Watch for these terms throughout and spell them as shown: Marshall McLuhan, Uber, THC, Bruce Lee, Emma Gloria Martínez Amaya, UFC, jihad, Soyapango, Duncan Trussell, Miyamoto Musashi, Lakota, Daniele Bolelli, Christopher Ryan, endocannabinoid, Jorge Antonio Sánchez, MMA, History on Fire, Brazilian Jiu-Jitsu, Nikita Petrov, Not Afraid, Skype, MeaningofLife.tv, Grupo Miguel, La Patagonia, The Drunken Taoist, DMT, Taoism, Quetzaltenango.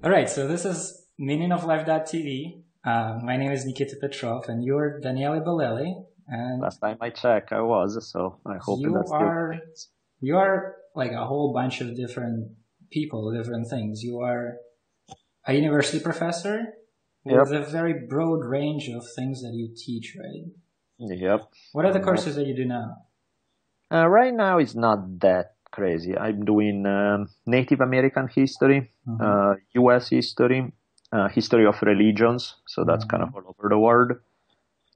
All right, so this is MeaningofLife.tv. My name is Nikita Petrov, and you're Daniele Bolelli. And last time I checked, I was, so I hope that's good. You are like a whole bunch of different people, different things. You are a university professor with a very broad range of things that you teach, right? Yep. What are the courses that you do now? Right now, it's not that crazy. I'm doing Native American history, U.S. history, history of religions. So that's kind of all over the world.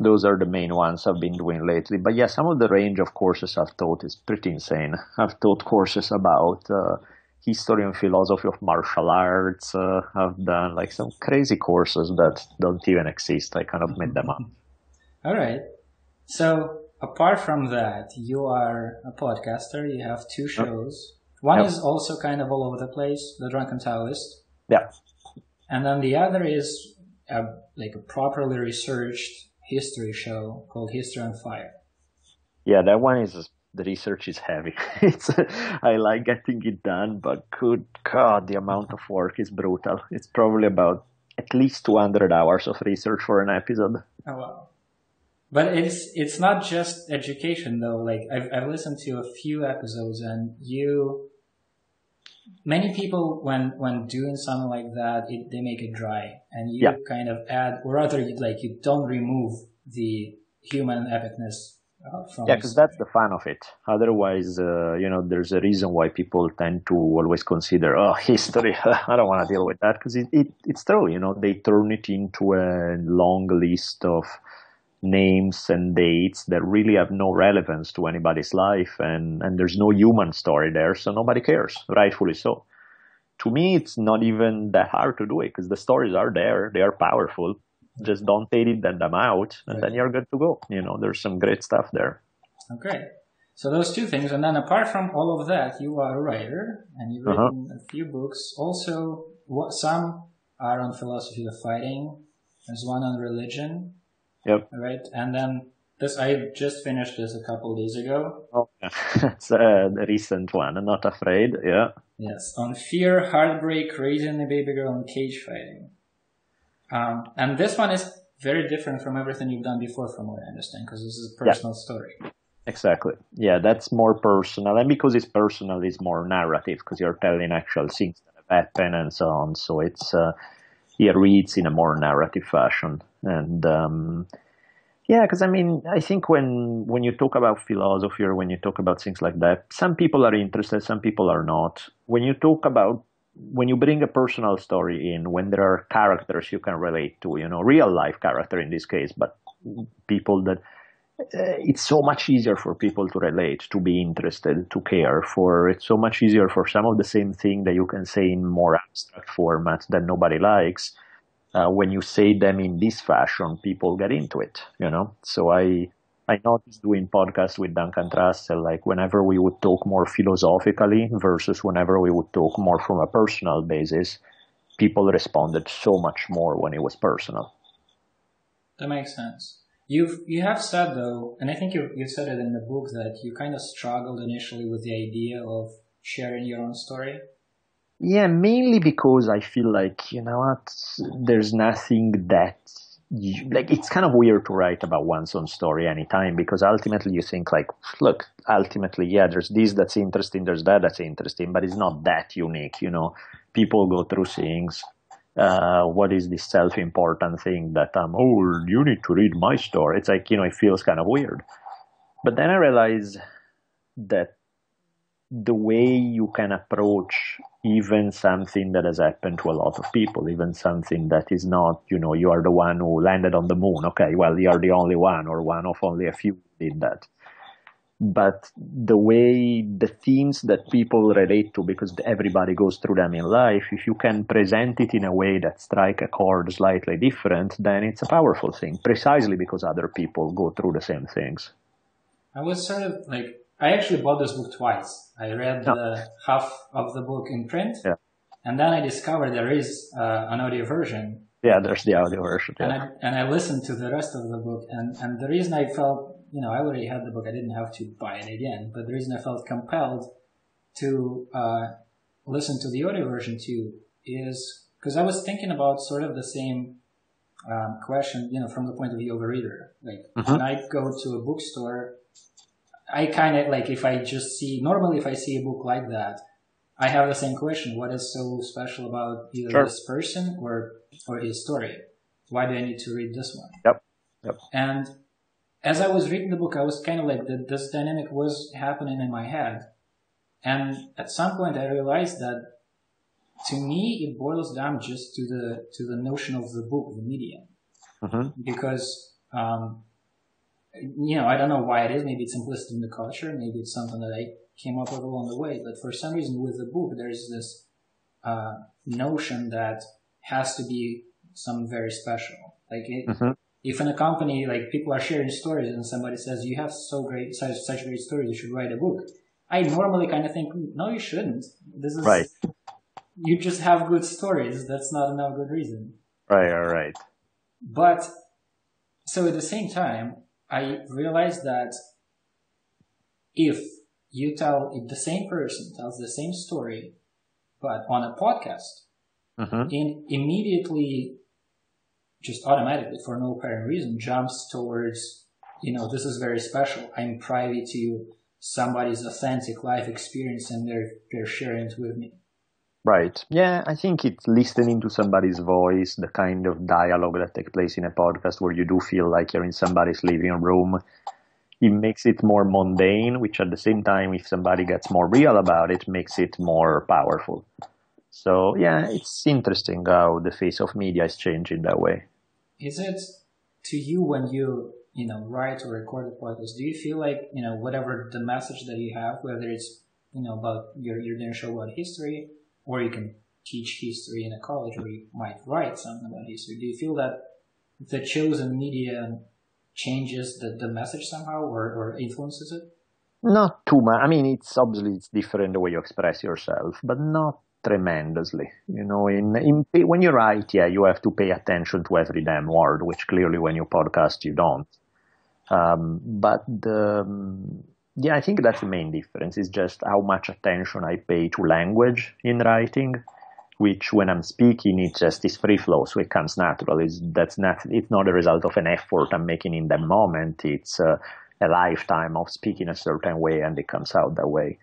Those are the main ones I've been doing lately. But yeah, some of the range of courses I've taught is pretty insane. I've taught courses about history and philosophy of martial arts. I've done like some crazy courses that don't even exist. I kind of made them up. All right. So apart from that, you are a podcaster. You have two shows. One is also kind of all over the place, The Drunken Taoist. Yeah. And then the other is like a properly researched history show called History on Fire. Yeah, that one is, the research is heavy. I like getting it done, but good God, the amount of work is brutal. It's probably about at least 200 hours of research for an episode. Oh, wow. But it's not just education, though. Like, I've listened to a few episodes, and many people, when doing something like that, they make it dry, and you kind of add, or rather, you don't remove the human epicness from. Yeah, because that's the fun of it. Otherwise, there's a reason why people tend to always consider, oh, history, I don't want to deal with that, because it's true, they turn it into a long list of names and dates that really have no relevance to anybody's life, and there's no human story there, so nobody cares, rightfully so. To me, it's not even that hard to do it, because the stories are there, they are powerful, just don't edit them out, and then you're good to go. There's some great stuff there. Okay, so those two things, and then apart from all of that, you are a writer, and you've written a few books, also some are on philosophy of fighting, there's one on religion. Yep. Right, and then I just finished this a couple of days ago. Oh, yeah. It's the recent one. I'm not afraid. Yeah. Yes, on fear, heartbreak, raising a baby girl, and cage fighting. And this one is very different from everything you've done before, from what I understand, because this is a personal story. Exactly. Yeah, that's more personal, and because it's personal, it's more narrative, because you're telling actual things that have happened and so on. So it's it reads in a more narrative fashion. And because I think when you talk about philosophy or when you talk about things like that, some people are interested, some people are not. When you bring a personal story in, when there are characters you can relate to, real life character in this case, but people that it's so much easier for people to relate, to be interested, to care for. It's so much easier for some of the same thing that you can say in more abstract formats that nobody likes. When you say them in this fashion, people get into it, So I noticed doing podcasts with Duncan Trussell, like whenever we would talk more philosophically versus whenever we would talk more from a personal basis, people responded so much more when it was personal. That makes sense. You have said, though, and I think you said it in the book, that you kind of struggled initially with the idea of sharing your own story. Yeah, mainly because I feel like, there's nothing that, it's kind of weird to write about one's own story anytime, because ultimately you think like, look, ultimately, yeah, there's this that's interesting, there's that that's interesting, but it's not that unique, People go through things. What is this self-important thing that I'm old, you need to read my story? It's like, it feels kind of weird. But then I realized that the way you can approach even something that has happened to a lot of people, even something that is not, you are the one who landed on the moon. Okay, well, you are the only one or one of only a few did that. But the way the themes that people relate to, because everybody goes through them in life, if you can present it in a way that strike a chord slightly different, then it's a powerful thing, precisely because other people go through the same things. I was sort of like, I actually bought this book twice. I read the half of the book in print, and then I discovered there is an audio version. Yeah, there's the audio version. Yeah. And I listened to the rest of the book, and the reason I felt, I already had the book, I didn't have to buy it again, but the reason I felt compelled to listen to the audio version too is Because I was thinking about sort of the same question, you know, from the point of view of a reader. Like, when I go to a bookstore, I kind of like, if I just see, normally if I see a book like that, I have the same question. What is so special about either this person or his story? Why do I need to read this one? Yep. And as I was reading the book, I was kind of like, this dynamic was happening in my head. And at some point I realized that to me, it boils down just to the notion of the book, the medium. Because, you know, I don't know why it is. Maybe it's implicit in the culture. Maybe it's something that I came up with along the way. But for some reason with the book, there's this notion that has to be something very special. Like it, if in a company, like people are sharing stories and somebody says, you have such great stories, you should write a book. I normally kind of think, no, you shouldn't. This is right. You just have good stories. That's not enough good reason. Right, all right. But so at the same time, I realized that if you tell, if the same person tells the same story, but on a podcast, it immediately, just automatically, for no apparent reason, jumps towards, you know, this is very special. I'm privy to somebody's authentic life experience and they're sharing it with me. Right. Yeah, I think it's listening to somebody's voice, the kind of dialogue that takes place in a podcast where you do feel like you're in somebody's living room. It makes it more mundane, which at the same time, if somebody gets more real about it, makes it more powerful. So, yeah, it's interesting how the face of media is changing that way. Is it to you when you know, write or record a podcast, do you feel like, you know, whatever the message that you have, whether it's, you know, about you're doing a show about history, or you can teach history in a college, or you might write something about history. Do you feel that the chosen media changes the message somehow or influences it? Not too much. I mean, it's obviously it's different the way you express yourself, but not tremendously. You know, in when you write, yeah, you have to pay attention to every damn word, which clearly when you podcast, you don't. Yeah, I think that's the main difference, is just how much attention I pay to language in writing, which when I'm speaking, it just is free flow, so it comes natural. It's not a result of an effort I'm making in that moment. It's a lifetime of speaking a certain way, and it comes out that way.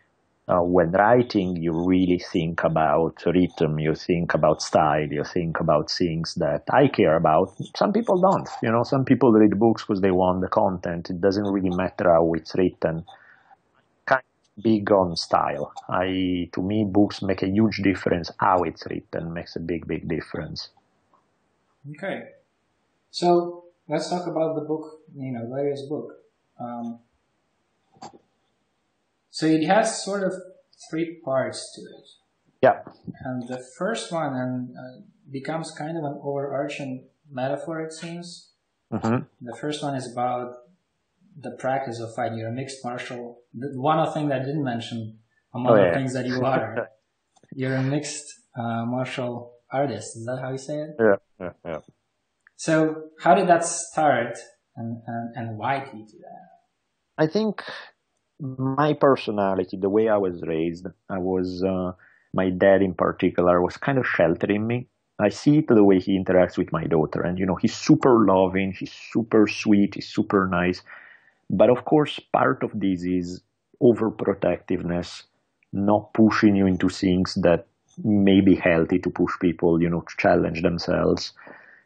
When writing, you really think about rhythm, you think about style, you think about things that I care about. Some people don't. You know, some people read books because they want the content. It doesn't really matter how it's written. Kind of big on style. To me, books make a huge difference. How it's written makes a big, big difference. Okay. So let's talk about the book, you know, various book. So it has sort of three parts to it. Yeah. And the first one becomes kind of an overarching metaphor, it seems. The first one is about the practice of fighting. You're a mixed martial. One other thing that I didn't mention, among the things that you are, you're a mixed martial artist. Is that how you say it? Yeah. So how did that start and why did you do that? I think my personality, the way I was raised, my dad in particular was kind of sheltering me. I see it the way he interacts with my daughter, and you know, he's super loving, he's super sweet, he's super nice. But of course, part of this is overprotectiveness, not pushing you into things that may be healthy to push people, you know, to challenge themselves.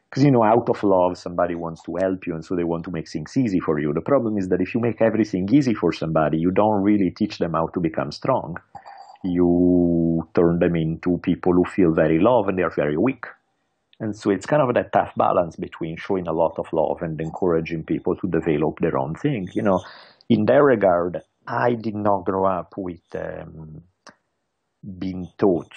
Because, you know, out of love, somebody wants to help you, and so they want to make things easy for you. The problem is that if you make everything easy for somebody, you don't really teach them how to become strong. You turn them into people who feel very loved, and they are very weak. And so it's kind of that tough balance between showing a lot of love and encouraging people to develop their own thing. You know, in that regard, I did not grow up with being taught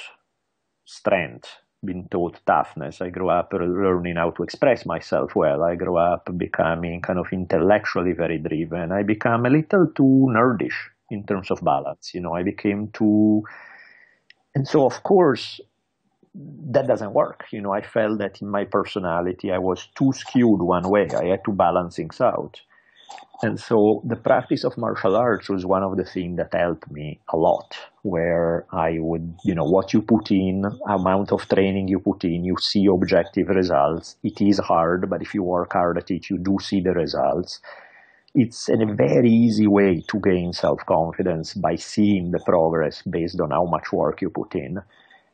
strength, been taught toughness. I grew up learning how to express myself well. I grew up becoming kind of intellectually very driven. I became a little too nerdish in terms of balance. You know, I became too... And so, of course, that doesn't work. You know, I felt that in my personality, I was too skewed one way. I had to balance things out. And so the practice of martial arts was one of the things that helped me a lot, where I would, what you put in, amount of training you put in, you see objective results. It is hard, but if you work hard at it, you do see the results. It's a very easy way to gain self-confidence by seeing the progress based on how much work you put in.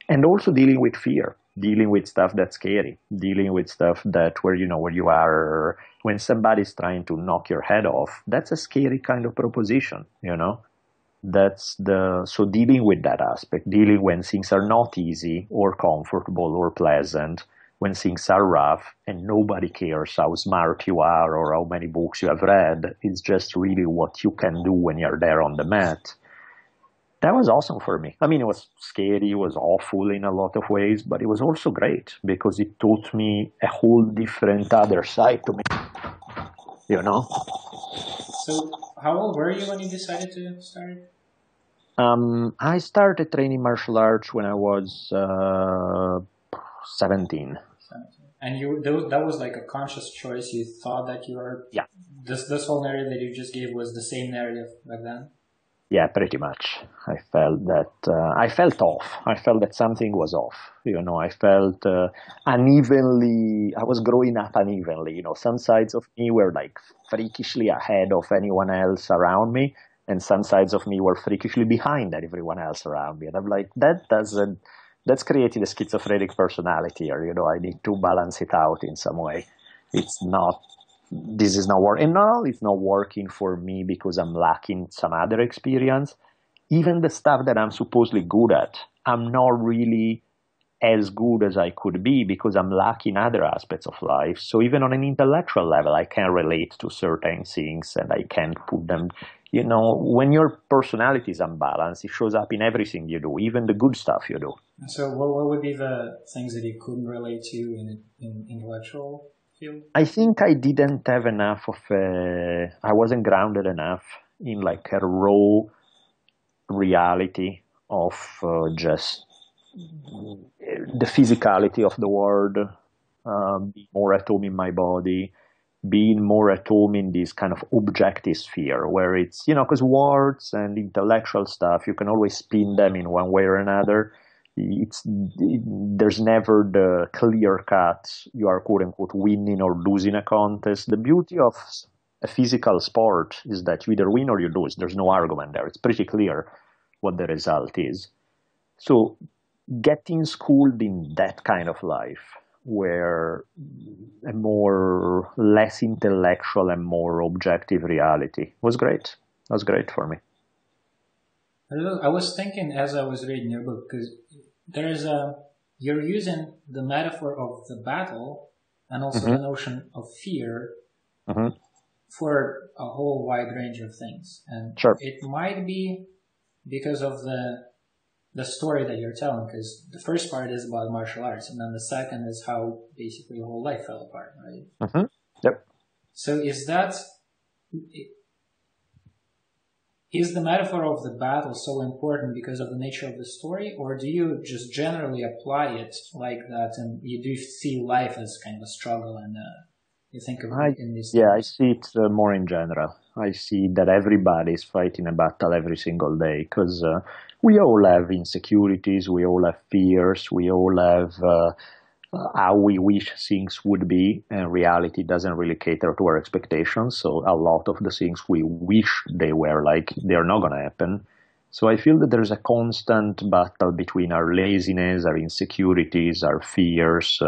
And also dealing with fear, dealing with stuff that's scary, dealing with stuff that where you are, when somebody's trying to knock your head off, that's a scary kind of proposition, so dealing with that aspect, dealing when things are not easy or comfortable or pleasant, when things are rough and nobody cares how smart you are or how many books you have read, it's just really what you can do when you're there on the mat. That was awesome for me. I mean, it was scary, it was awful in a lot of ways, but it was also great because it taught me a whole different other side to me, So how old were you when you decided to start? I started training martial arts when I was 17. And that was like a conscious choice. You thought that you were... Yeah. This whole narrative that you just gave was the same narrative back then? Yeah, pretty much. I felt that... I felt off. I felt that something was off. I felt unevenly... I was growing up unevenly. Some sides of me were like freakishly ahead of anyone else around me, and some sides of me were freakishly behind everyone else around me. And I'm like, that doesn't... That's created a schizophrenic personality, or, I need to balance it out in some way. This is not working. No, it's not working for me because I'm lacking some other experience. Even the stuff that I'm supposedly good at, I'm not really as good as I could be because I'm lacking other aspects of life. So even on an intellectual level, I can't relate to certain things and I can't put them... when your personality is unbalanced, it shows up in everything you do, even the good stuff you do. So what would be the things that you couldn't relate to in an intellectual field? I think I didn't have enough of a... I wasn't grounded enough in like a raw reality of just the physicality of the world, being more at home in my body, being more at home in this kind of objective sphere where it's, because words and intellectual stuff, you can always spin them in one way or another. There's never the clear cut, you are quote unquote winning or losing a contest. The beauty of a physical sport is that you either win or you lose. There's no argument there. It's pretty clear what the result is. So getting schooled in that kind of life, where a more less intellectual and more objective reality was great. That was great for me. I was thinking as I was reading your book, because you're using the metaphor of the battle and also the notion of fear for a whole wide range of things. And it might be because of the story that you're telling, because the first part is about martial arts, and then the second is how basically your whole life fell apart, right? Yep. So is the metaphor of the battle so important because of the nature of the story, or do you just generally apply it like that, and you do see life as kind of a struggle, and you think of it in this? Yeah, I see it more in general. I see that everybody is fighting a battle every single day because we all have insecurities, we all have fears, we all have how we wish things would be, and reality doesn't really cater to our expectations. So a lot of the things we wish they were like, they're not going to happen. So I feel that there's a constant battle between our laziness, our insecurities, our fears,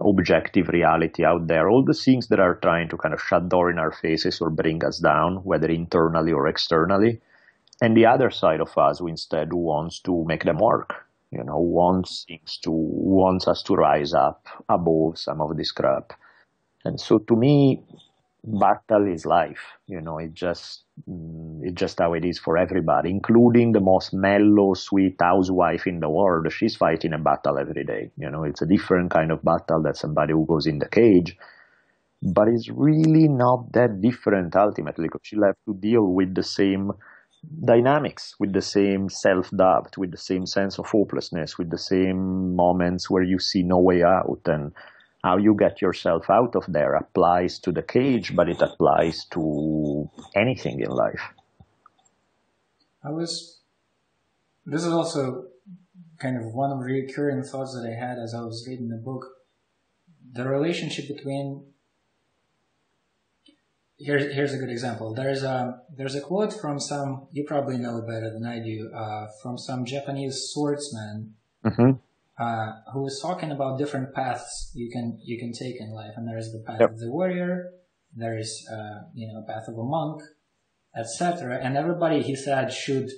objective reality out there, all the things that are trying to kind of shut door in our faces or bring us down, whether internally or externally, and the other side of us who instead wants to make them work, wants us to rise up above some of this crap. And so to me, battle is life, it's just how it is for everybody, including the most mellow, sweet housewife in the world. She's fighting a battle every day. It's a different kind of battle than somebody who goes in the cage, but it's really not that different ultimately, because she'll have to deal with the same dynamics, with the same self-doubt, with the same sense of hopelessness, with the same moments where you see no way out, and how you get yourself out of there applies to the cage, but it applies to anything in life. This is also kind of one of the recurring thoughts that I had as I was reading the book. The relationship between, here's a good example. There's a quote from some, you probably know it better than I do, from some Japanese swordsman. Mm-hmm. Who was talking about different paths you can take in life, and there is the path, yep, of the warrior, there is path of a monk, etc. And everybody, he said, should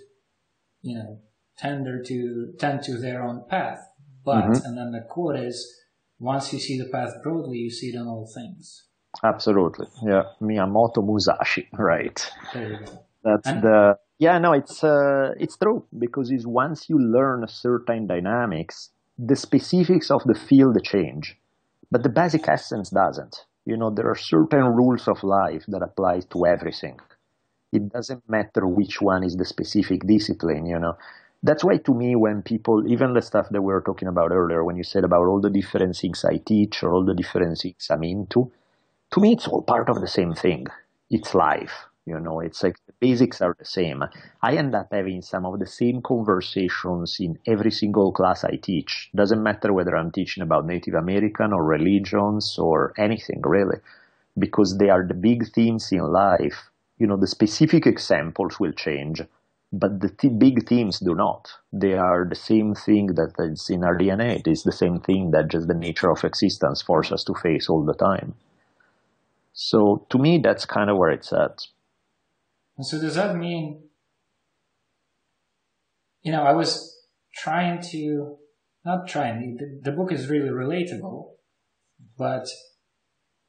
tend to their own path. But mm-hmm. and then the quote is, once you see the path broadly, you see it on all things. Absolutely, yeah. Miyamoto Musashi, right? There you go. It's true, because once you learn certain dynamics, the specifics of the field change, but the basic essence doesn't. There are certain rules of life that apply to everything. It doesn't matter which one is the specific discipline, That's why, to me, when people, even the stuff that we were talking about earlier, when you said about all the different things I teach or all the different things I'm into, to me, it's all part of the same thing. It's life. It's like the basics are the same. I end up having some of the same conversations in every single class I teach. Doesn't matter whether I'm teaching about Native American or religions or anything, really, because they are the big themes in life. The specific examples will change, but the big themes do not. They are the same thing that is in our DNA. It is the same thing that just the nature of existence forces us to face all the time. So to me, that's kind of where it's at. And so does that mean, I was trying to, not trying, the book is really relatable, but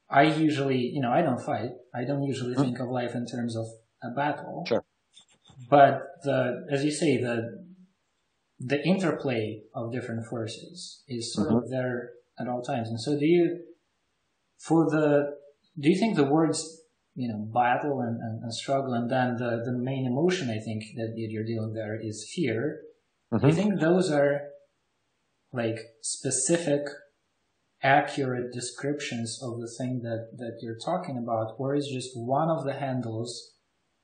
I usually, I don't fight. I don't usually think of life in terms of a battle. Sure. But as you say, the interplay of different forces is sort of there at all times. And so do you think the words, battle and struggle, and then the main emotion, I think, that you're dealing there is fear. Mm-hmm. Do you think those are like specific, accurate descriptions of the thing that you're talking about, or is just one of the handles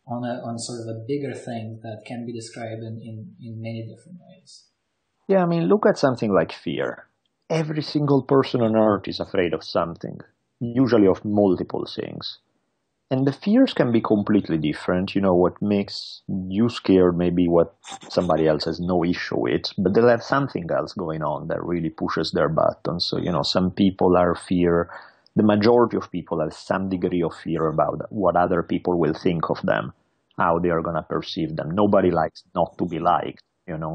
on sort of a bigger thing that can be described in many different ways? Yeah, look at something like fear. Every single person on earth is afraid of something, usually of multiple things. And the fears can be completely different. What makes you scared may be what somebody else has no issue with, but they'll have something else going on that really pushes their buttons. So, some people are fear. The majority of people have some degree of fear about what other people will think of them, how they are going to perceive them. Nobody likes not to be liked.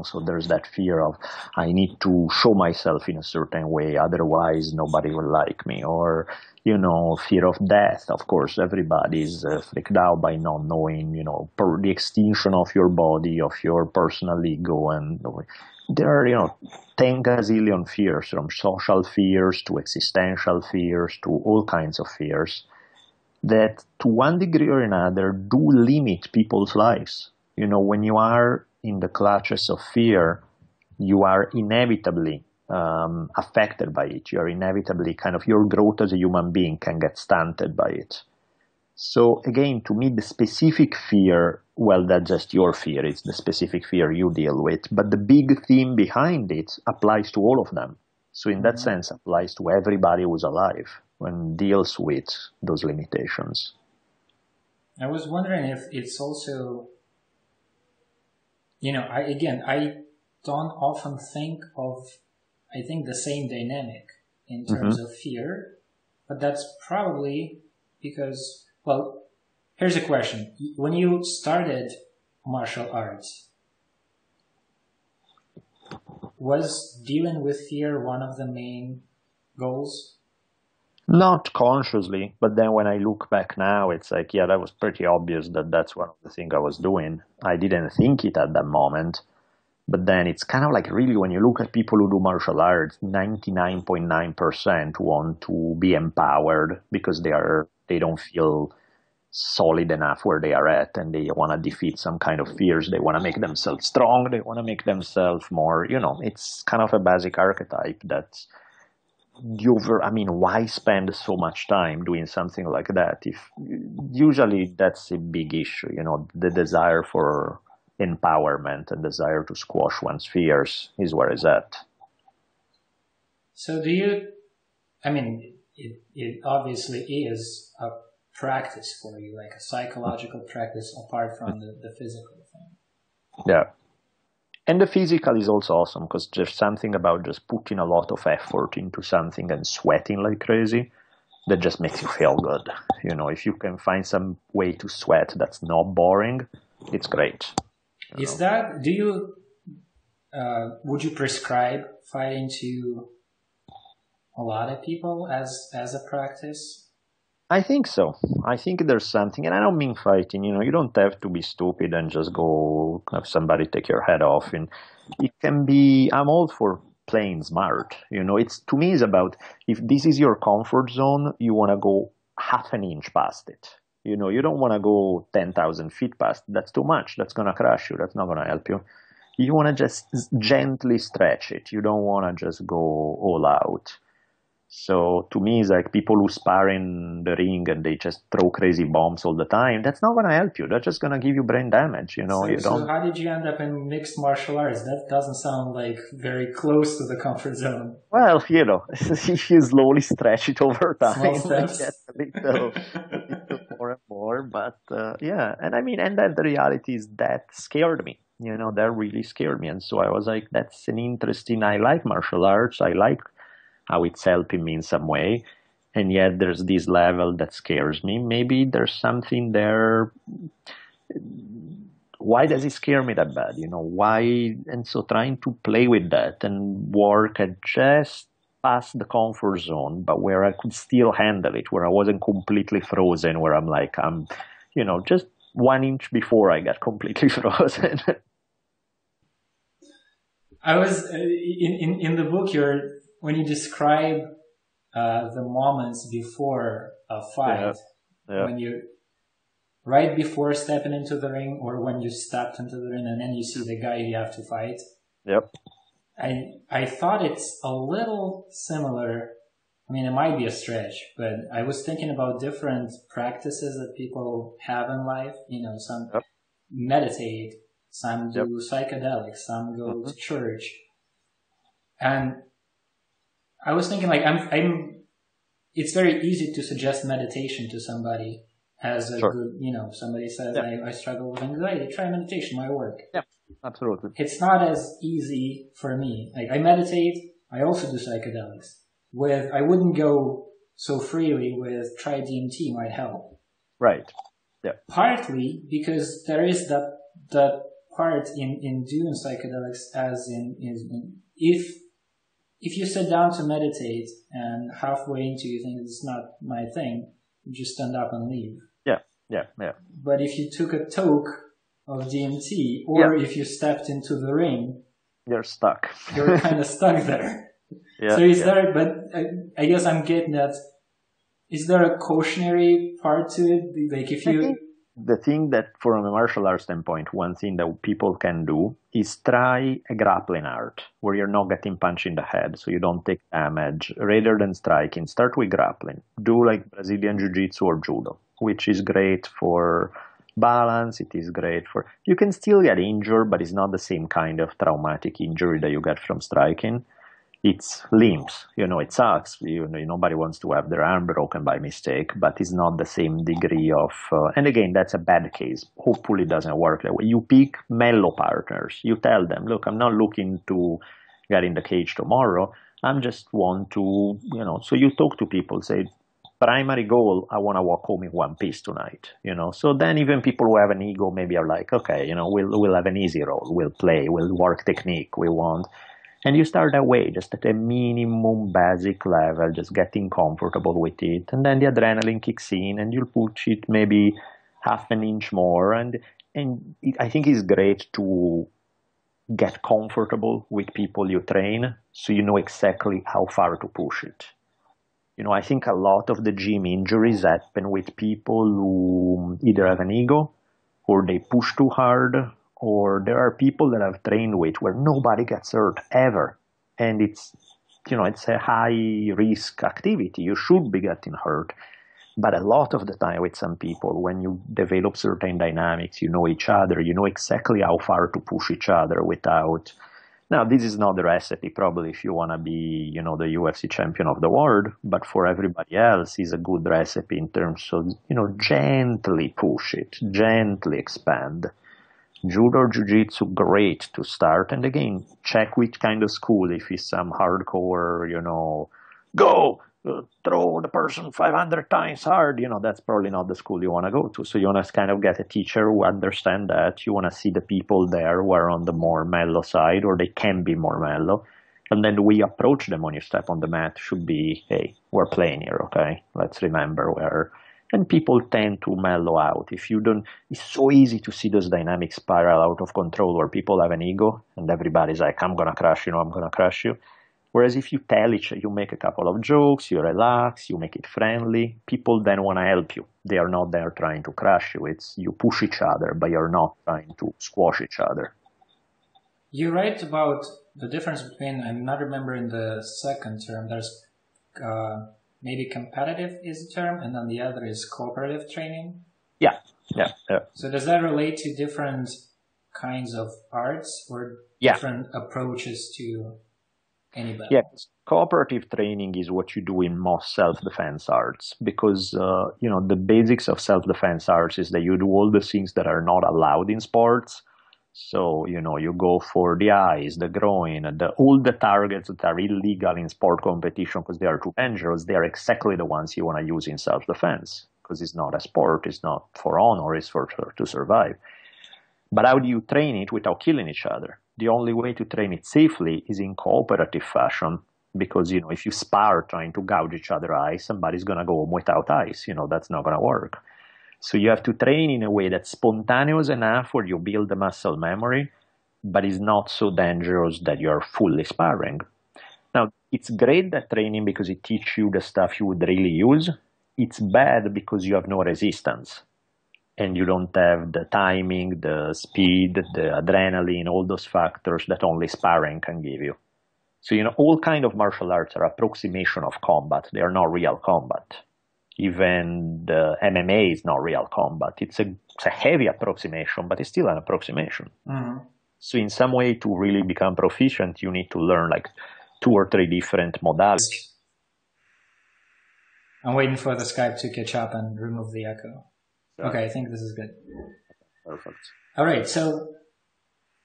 So there's that fear of, I need to show myself in a certain way, otherwise nobody will like me. Or, fear of death. Of course, everybody's freaked out by not knowing, the extinction of your body, of your personal ego. And there are, 10 gazillion fears, from social fears to existential fears to all kinds of fears that, to one degree or another, do limit people's lives. When you are in the clutches of fear, you are inevitably affected by it. You are inevitably your growth as a human being can get stunted by it. So again, to me, the specific fear, well, that's just your fear. It's the specific fear you deal with. But the big theme behind it applies to all of them. So in that sense, applies to everybody who's alive and deals with those limitations. I was wondering if it's also... I don't often think of, I think, the same dynamic in terms of fear, but that's probably because, well, here's a question. When you started martial arts, was dealing with fear one of the main goals? Not consciously, but then when I look back now, it's like, yeah, that was pretty obvious that that's one of the things I was doing. I didn't think it at that moment, but then it's really, when you look at people who do martial arts, 99.9% want to be empowered because they don't feel solid enough where they are at, and they want to defeat some kind of fears. They want to make themselves strong. They want to make themselves more, it's a basic archetype that's why spend so much time doing something like that? If usually that's a big issue, you know, the desire for empowerment and desire to squash one's fears is where it's at. So do you, I mean, it obviously is a practice for you, like a psychological practice apart from the physical thing. Yeah. And the physical is also awesome because there's something about just putting a lot of effort into something and sweating like crazy that just makes you feel good. You know, if you can find some way to sweat that's not boring, it's great. Is that, do you, would you prescribe fighting to a lot of people as a practice? I think so. I think there's something, and I don't mean fighting, you know, you don't have to be stupid and just go have somebody take your head off. And it can be, I'm all for playing smart. You know, it's, to me, it's about, if this is your comfort zone, you want to go half an inch past it. You know, you don't want to go 10,000 feet past. That's too much. That's going to crush you. That's not going to help you. You want to just gently stretch it. You don't want to just go all out. So to me, it's like people who spar in the ring and they just throw crazy bombs all the time. That's not going to help you. That's just going to give you brain damage. You know, so how did you end up in mixed martial arts? That doesn't sound like very close to the comfort zone. Well, you know, if you slowly stretch it over time, gets a little more and more. But yeah, and I mean, and that the reality is that scared me. You know, that really scared me. And so I was like, that's an interesting. I like martial arts. I like how it's helping me in some way, and yet there's this level that scares me. Maybe there's something there. Why does it scare me that bad? You know, why? And so trying to play with that and work at just past the comfort zone, but where I could still handle it, where I wasn't completely frozen, where I'm like, I'm, you know, just one inch before I got completely frozen. I was, in the book, you're, when you describe the moments before a fight, when you right before stepping into the ring, or when you stepped into the ring, and then you see the guy you have to fight. Yep. I thought it's a little similar. I mean, it might be a stretch, but I was thinking about different practices that people have in life. You know, some meditate, some do psychedelics, some go to church, and I was thinking, like, it's very easy to suggest meditation to somebody as a good, you know, somebody says, I struggle with anxiety, try meditation, might work. Yeah, absolutely. It's not as easy for me. Like, I meditate, I also do psychedelics. I wouldn't go so freely with try DMT, might help. Right, yeah. Partly because there is that part in doing psychedelics as in if you sit down to meditate and halfway into you think it's not my thing, you just stand up and leave. Yeah. But if you took a toke of DMT, or if you stepped into the ring, you're stuck. You're kind of stuck there. Yeah, so there, but I guess I'm getting that. Is there a cautionary part to it? Like if you... The thing that from a martial arts standpoint, one thing that people can do is try a grappling art where you're not getting punched in the head so you don't take damage. Rather than striking, start with grappling. Do like Brazilian Jiu-Jitsu or Judo, which is great for balance. It is great for... You can still get injured, but it's not the same kind of traumatic injury that you get from striking. It's limbs, you know, it sucks. You know, nobody wants to have their arm broken by mistake, but it's not the same degree of, and again, that's a bad case. Hopefully it doesn't work that way. You pick mellow partners. You tell them, look, I'm not looking to get in the cage tomorrow. I'm just want to, you know, so you talk to people, say, primary goal, I want to walk home in one piece tonight, you know. So then even people who have an ego maybe are like, okay, you know, we'll have an easy role. We'll play, we'll work technique, we want... And you start that way, just at a minimum basic level, just getting comfortable with it. And then the adrenaline kicks in and you'll push it maybe half an inch more. And I think it's great to get comfortable with people you train so you know exactly how far to push it. You know, I think a lot of the gym injuries happen with people who either have an ego or they push too hard. Or there are people that I've trained with where nobody gets hurt ever. And it's you know, it's a high risk activity. You should be getting hurt. But a lot of the time with some people, when you develop certain dynamics, you know each other, you know exactly how far to push each other without. Now, this is not the recipe, probably, if you want to be, you know, the UFC champion of the world. But for everybody else, it's a good recipe in terms of, you know, gently push it, gently expand. Judo or jiu-jitsu, great to start. And again, check which kind of school. If it's some hardcore, you know, go throw the person 500 times hard, you know, that's probably not the school you want to go to. So you want to kind of get a teacher who understands that. You want to see the people there who are on the more mellow side, or they can be more mellow. And then we approach them when you step on the mat should be, hey, we're playing here, okay? Let's remember where. And people tend to mellow out. If you don't, it's so easy to see those dynamics spiral out of control where people have an ego and everybody's like, I'm going to crush you, I'm going to crush you. Whereas if you tell each other, you make a couple of jokes, you relax, you make it friendly, people then want to help you. They are not there trying to crush you. It's you push each other, but you're not trying to squash each other. You write about the difference between, I'm not remembering the second term, there's maybe competitive is the term, and then the other is cooperative training. Yeah. So does that relate to different kinds of arts or different approaches to... Anybody. Yes, cooperative training is what you do in most self-defense arts because, you know, the basics of self-defense arts is that you do all the things that are not allowed in sports. So, you know, you go for the eyes, the groin, all the targets that are illegal in sport competition because they are too dangerous. They are exactly the ones you want to use in self-defense because it's not a sport, it's not for honor, it's for to survive. But how do you train it without killing each other? The only way to train it safely is in cooperative fashion because, you know, if you spar trying to gouge each other's eyes, somebody's going to go home without eyes. You know, that's not going to work. So you have to train in a way that's spontaneous enough where you build the muscle memory, but is not so dangerous that you're fully sparring. Now, it's great that training because it teaches you the stuff you would really use. It's bad because you have no resistance. And you don't have the timing, the speed, the adrenaline, all those factors that only sparring can give you. So, you know, all kinds of martial arts are approximation of combat. They are not real combat. Even the MMA is not real combat. It's a heavy approximation, but it's still an approximation. Mm-hmm. So in some way, to really become proficient, you need to learn like 2 or 3 different modalities. I'm waiting for the Skype to catch up and remove the echo. Okay, I think this is good. Perfect. All right, so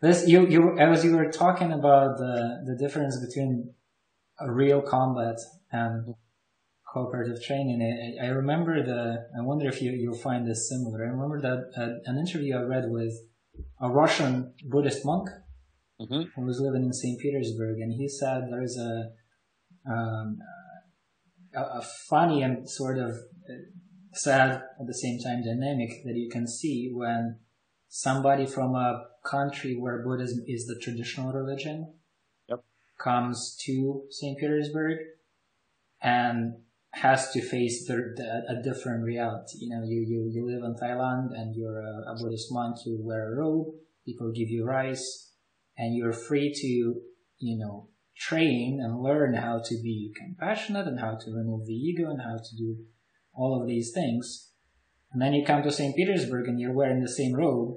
this you as you were talking about the difference between a real combat and cooperative training, I remember I wonder if you'll find this similar. I remember that an interview I read with a Russian Buddhist monk who was living in St. Petersburg, and he said there is a funny and sort of sad at the same time dynamic that you can see when somebody from a country where Buddhism is the traditional religion comes to St. Petersburg and has to face a different reality. You know, you live in Thailand and you're a Buddhist monk, you wear a robe, people give you rice, and you're free to, you know, train and learn how to be compassionate and how to remove the ego and how to do all of these things. And then you come to St. Petersburg and you're wearing the same robe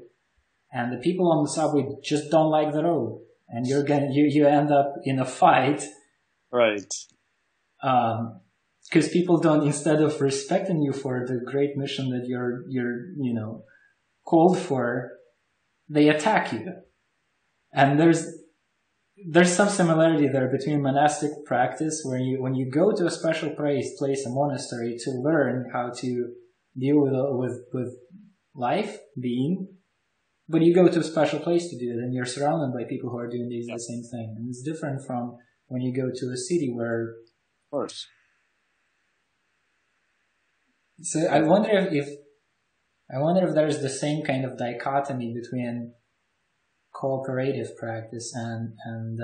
and the people on the subway just don't like the robe and you end up in a fight. Right. Because people don't, instead of respecting you for the great mission that you're called for, they attack you. And there's some similarity there between monastic practice, where when you go to a special place, a monastery, to learn how to deal with life, being, but you go to a special place to do it, and you're surrounded by people who are doing the same thing, and it's different from when you go to a city where. Of course. So I wonder if there's the same kind of dichotomy between cooperative practice and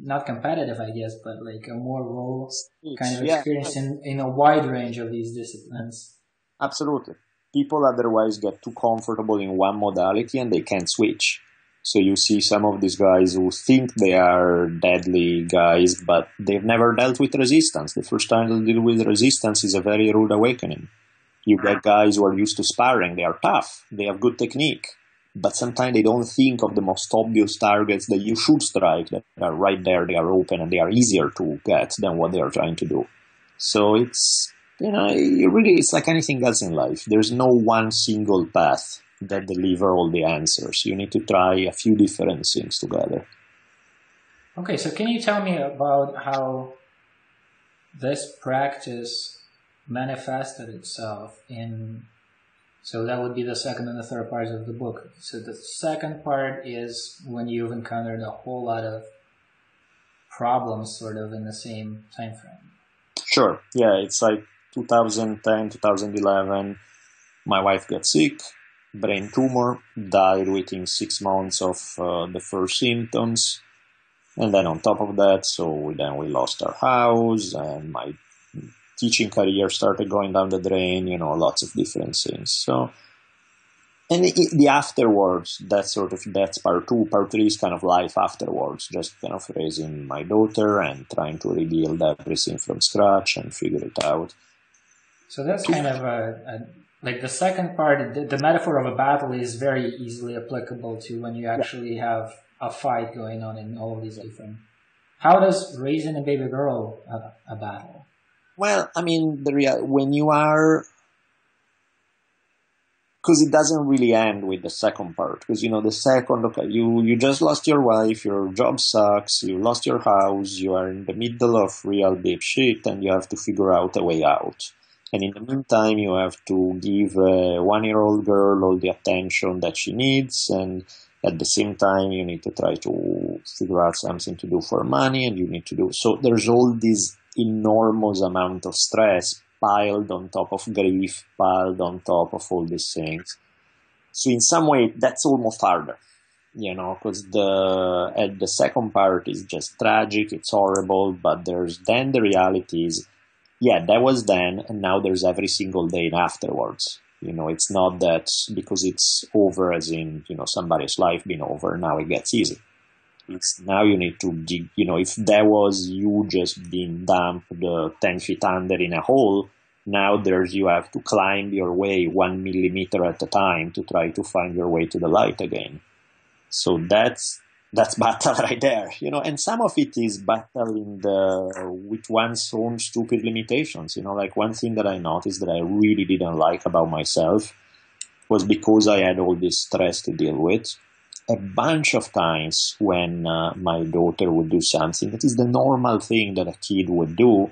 not competitive, I guess, but like a more role kind of experience in a wide range of these disciplines. Absolutely. People otherwise get too comfortable in one modality and they can't switch. So you see some of these guys who think they are deadly guys, but they've never dealt with resistance. The first time they deal with resistance is a very rude awakening. You get guys who are used to sparring. They are tough. They have good technique. But sometimes they don't think of the most obvious targets that you should strike. That are right there. They are open and they are easier to get than what they are trying to do. So it's, you know, it really, it's like anything else in life. There's no one single path that deliver all the answers. You need to try a few different things together. Okay, so can you tell me about how this practice manifested itself in, so that would be the second and the third parts of the book. So the second part is when you've encountered a whole lot of problems sort of in the same time frame. Sure, yeah, it's like 2010, 2011, my wife got sick. Brain tumor, died within 6 months of the first symptoms, and then on top of that, we lost our house, and my teaching career started going down the drain, you know, lots of different things. So, and the afterwards, that's part two. Part three is kind of life afterwards, just kind of raising my daughter and trying to rebuild everything from scratch and figure it out. So that's kind of a like the second part, the metaphor of a battle is very easily applicable to when you actually have a fight going on in all of these different. How does raising a baby girl a battle? Well, I mean, when you are, because it doesn't really end with the second part. Because, you know, the second, okay, you just lost your wife, your job sucks, you lost your house, you are in the middle of real deep shit, and you have to figure out a way out. And in the meantime, you have to give a one-year-old girl all the attention that she needs. And at the same time, you need to try to figure out something to do for money. And you need to do... So there's all this enormous amount of stress piled on top of grief, piled on top of all these things. So in some way, that's almost harder, you know, because the second part is just tragic. It's horrible. But then the reality is, yeah, that was then, and now there's every single day afterwards. You know, it's not that because it's over as in, you know, somebody's life been over, now it gets easy. It's now you need to dig, you know, if that was you just being dumped 10 feet under in a hole, now you have to climb your way 1 millimeter at a time to try to find your way to the light again. So that's battle right there, you know, and some of it is battle with one's own stupid limitations, you know, like one thing that I noticed that I really didn't like about myself was because I had all this stress to deal with. A bunch of times when my daughter would do something that is the normal thing that a kid would do,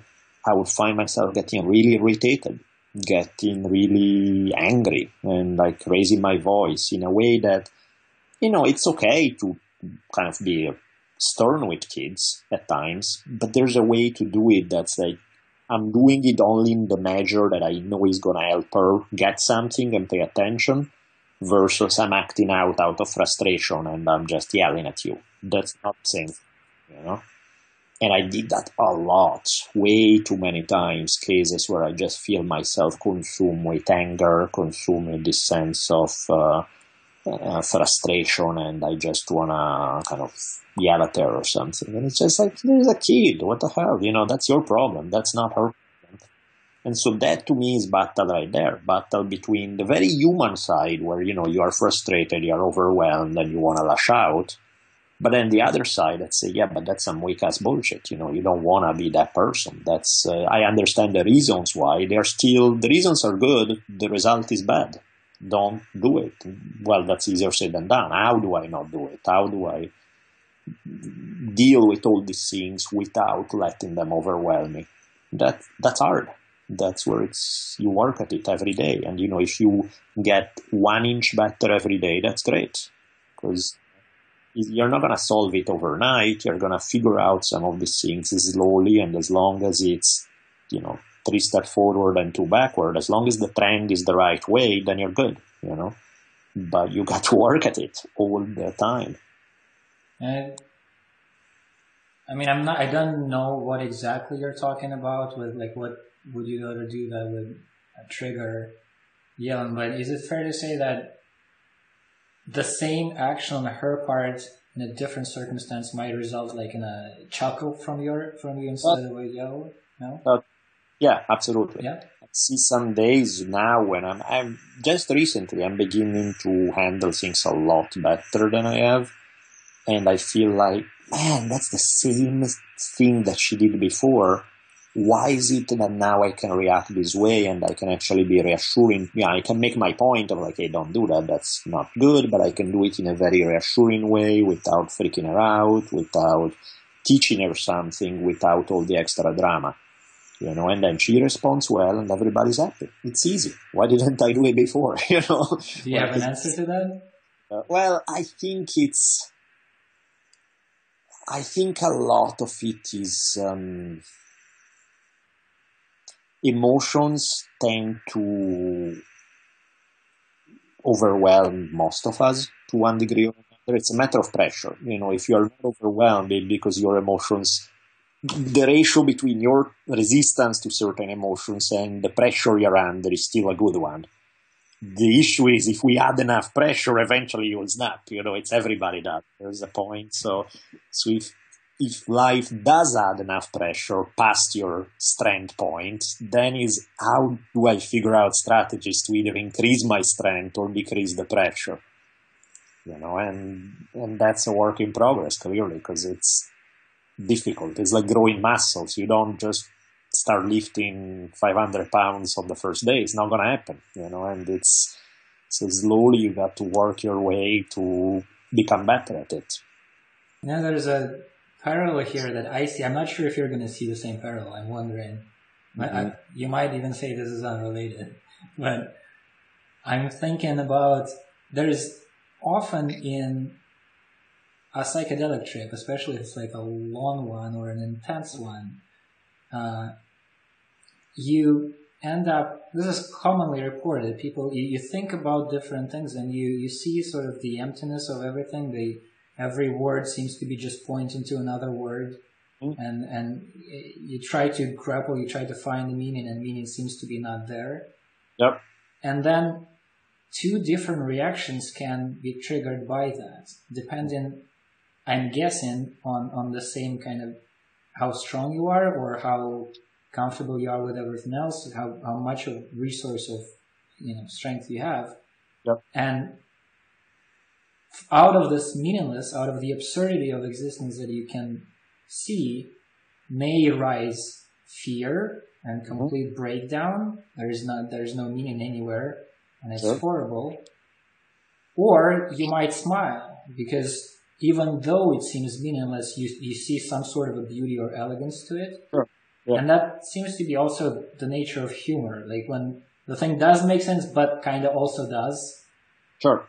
I would find myself getting really irritated, getting really angry and like raising my voice in a way that, you know, it's okay to kind of be stern with kids at times, but there's a way to do it that's like, I'm doing it only in the measure that I know is going to help her get something and pay attention, versus I'm acting out of frustration and I'm just yelling at you. That's not the same, you know? And I did that a lot, way too many times, cases where I just feel myself consumed with anger, consumed with this sense of... frustration, and I just wanna kind of yell at her or something. And it's just like, there's a kid, what the hell, you know, that's your problem, that's not her problem. And so that to me is battle right there, battle between the very human side where, you know, you are frustrated, you are overwhelmed, and you wanna lash out, but then the other side that say, yeah, but that's some weak ass bullshit, you know, you don't wanna be that person. That's I understand the reasons why, the reasons are good, the result is bad. Don't do it. Well, that's easier said than done. How do I not do it? How do I deal with all these things without letting them overwhelm me? That's hard. That's where you work at it every day. And, you know, if you get 1 inch better every day, that's great. Because you're not going to solve it overnight. You're going to figure out some of these things slowly, and as long as it's, you know, 3 steps forward and 2 backward. As long as the trend is the right way, then you're good, you know. But you got to work at it all the time. And I mean, I don't know what exactly you're talking about with like what would you go to do that would trigger yelling, but is it fair to say that the same action on her part in a different circumstance might result like in a chuckle from you instead of a yell? No? Yeah, absolutely. Yeah. I see some days now when I'm just recently I'm beginning to handle things a lot better than I have, and I feel like, man, that's the same thing that she did before. Why is it that now I can react this way and I can actually be reassuring? Yeah, I can make my point of like, hey, don't do that, that's not good, but I can do it in a very reassuring way without freaking her out, without teaching her something, without all the extra drama. You know, and then she responds well and everybody's happy. It's easy. Why didn't I do it before? You know? Do you have an answer to that? Well, I think a lot of it is emotions tend to overwhelm most of us to one degree or another. It's a matter of pressure. You know, if you are not overwhelmed because your emotions, the ratio between your resistance to certain emotions and the pressure you're under is still a good one. The issue is if we add enough pressure, eventually you will snap. You know, it's everybody does. There's a point. So if life does add enough pressure past your strength point, then is how do I figure out strategies to either increase my strength or decrease the pressure? You know, and that's a work in progress, clearly, because it's difficult. It's like growing muscles. You don't just start lifting 500 pounds on the first day. It's not going to happen, you know, and it's so slowly you got to work your way to become better at it. Now there's a parallel here that I see. I'm not sure if you're going to see the same parallel. I'm wondering. Mm-hmm. You might even say this is unrelated, but I'm thinking about there's often in a psychedelic trip, especially if it's like a long one or an intense one, you end up, this is commonly reported, people, you think about different things and you see sort of the emptiness of everything. Every word seems to be just pointing to another word, and you try to grapple, you try to find the meaning, and meaning seems to be not there. Yep. And then two different reactions can be triggered by that, depending, I'm guessing, on the same kind of how strong you are or how comfortable you are with everything else, how much of resource of, you know, strength you have. Yep. And out of this meaningless, out of the absurdity of existence that you can see, may rise fear and complete breakdown. There is no meaning anywhere and it's horrible. Or you might smile because even though it seems meaningless, you see some sort of a beauty or elegance to it. Sure. Yeah. And that seems to be also the nature of humor. Like when the thing does make sense, but kind of also does. Sure.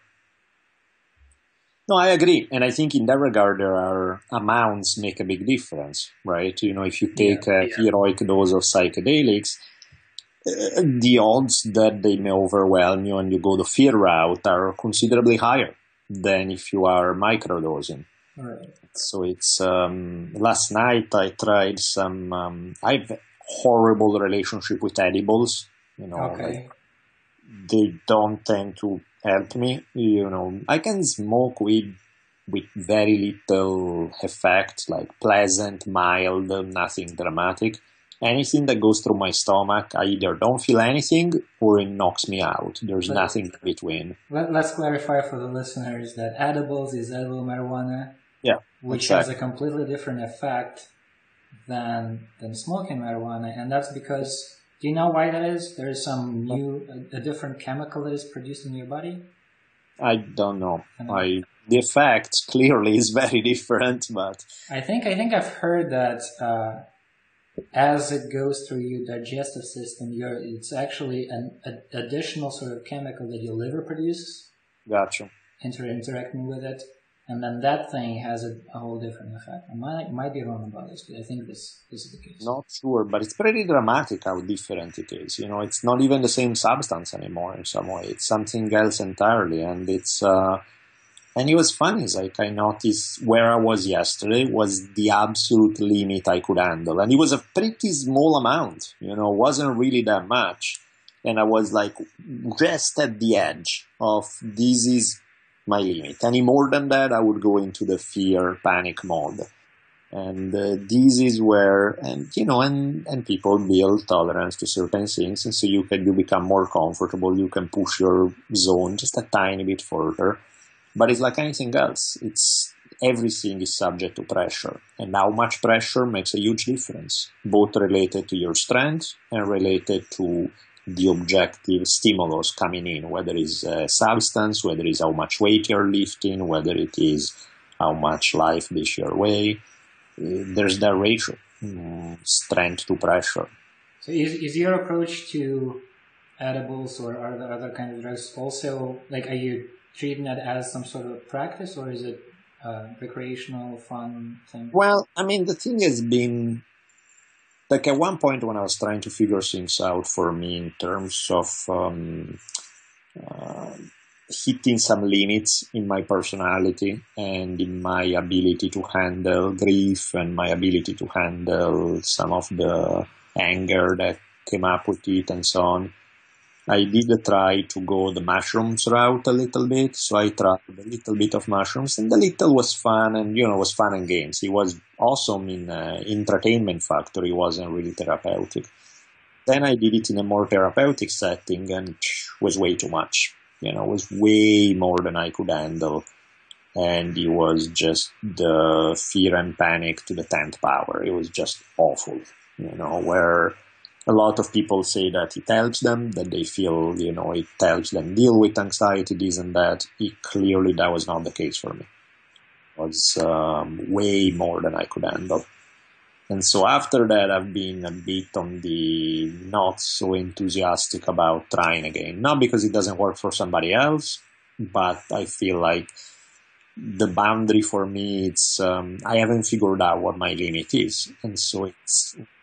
No, I agree. And I think in that regard, there are amounts make a big difference, right? You know, if you take a heroic dose of psychedelics, the odds that they may overwhelm you and you go the fear route are considerably higher than if you are microdosing. Right. So it's last night I tried some. I have a horrible relationship with edibles. You know, like they don't tend to help me. You know, I can smoke weed with very little effect, like pleasant, mild, nothing dramatic. Anything that goes through my stomach, I either don't feel anything or it knocks me out. There's nothing in between. Let's clarify for the listeners that edibles is edible marijuana, which has a completely different effect than smoking marijuana. And that's because, do you know why that is? There is some a different chemical that is produced in your body? I don't know. The effect clearly is very different, but I think I've heard that as it goes through your digestive system, it's actually an additional sort of chemical that your liver produces. Gotcha. Interacting with it. And then that thing has a whole different effect. I might be wrong about this, but I think this is the case. Not sure, but it's pretty dramatic how different it is. You know, it's not even the same substance anymore in some way. It's something else entirely. And it's... And it was funny, like I noticed where I was yesterday was the absolute limit I could handle. And it was a pretty small amount, you know, wasn't really that much. And I was like just at the edge of this is my limit. Any more than that, I would go into the fear, panic mode. And this is where, and people build tolerance to certain things, and so you become more comfortable, you can push your zone just a tiny bit further. But it's like anything else, everything is subject to pressure, and how much pressure makes a huge difference, both related to your strength and related to the objective stimulus coming in, whether it's a substance, whether it's how much weight you're lifting, whether it is how much life beats your way. There's that ratio, strength to pressure. So is your approach to edibles or are the other kinds of drugs also, are you treating it as some sort of practice, or is it recreational, fun thing? Well, the thing has been, at one point when I was trying to figure things out for me in terms of hitting some limits in my personality and in my ability to handle grief and my ability to handle some of the anger that came up with it and so on, I did try to go the mushrooms route a little bit. So I tried a little bit of mushrooms, and the little was fun, and was fun and games. It was awesome in entertainment factor. It wasn't really therapeutic. Then I did it in a more therapeutic setting, and it was way too much. It was way more than I could handle. And it was just the fear and panic to the 10th power. It was just awful, where a lot of people say that it helps them, that they feel, it helps them deal with anxiety, this and that. Clearly, that was not the case for me. It was way more than I could handle. And so after that, I've been a bit on the not so enthusiastic about trying again. Not because it doesn't work for somebody else, but I feel like the boundary for me, it's I haven't figured out what my limit is. And so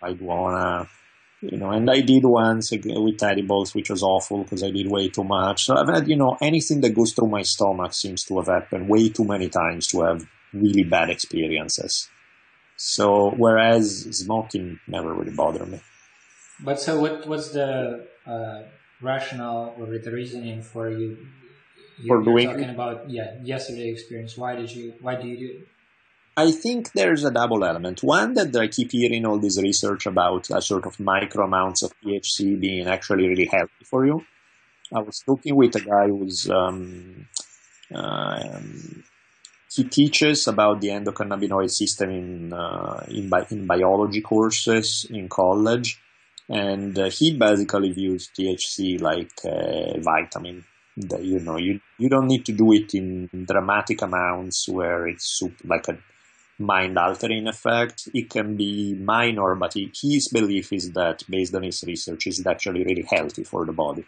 I'd want to... and I did once with edibles, which was awful because I did way too much. So I've had, anything that goes through my stomach seems to have happened way too many times to have really bad experiences. So, whereas smoking never really bothered me. But so what was the rationale or the reasoning for you? You're talking about, yesterday experience. Why do you do it? I think there's a double element. One, that I keep hearing all this research about a sort of micro amounts of THC being actually really healthy for you. I was talking with a guy who's, he teaches about the endocannabinoid system in biology courses in college. And he basically views THC like a vitamin. That, you don't need to do it in dramatic amounts where it's like a mind-altering effect. It can be minor, but his belief is that, based on his research, is actually really healthy for the body.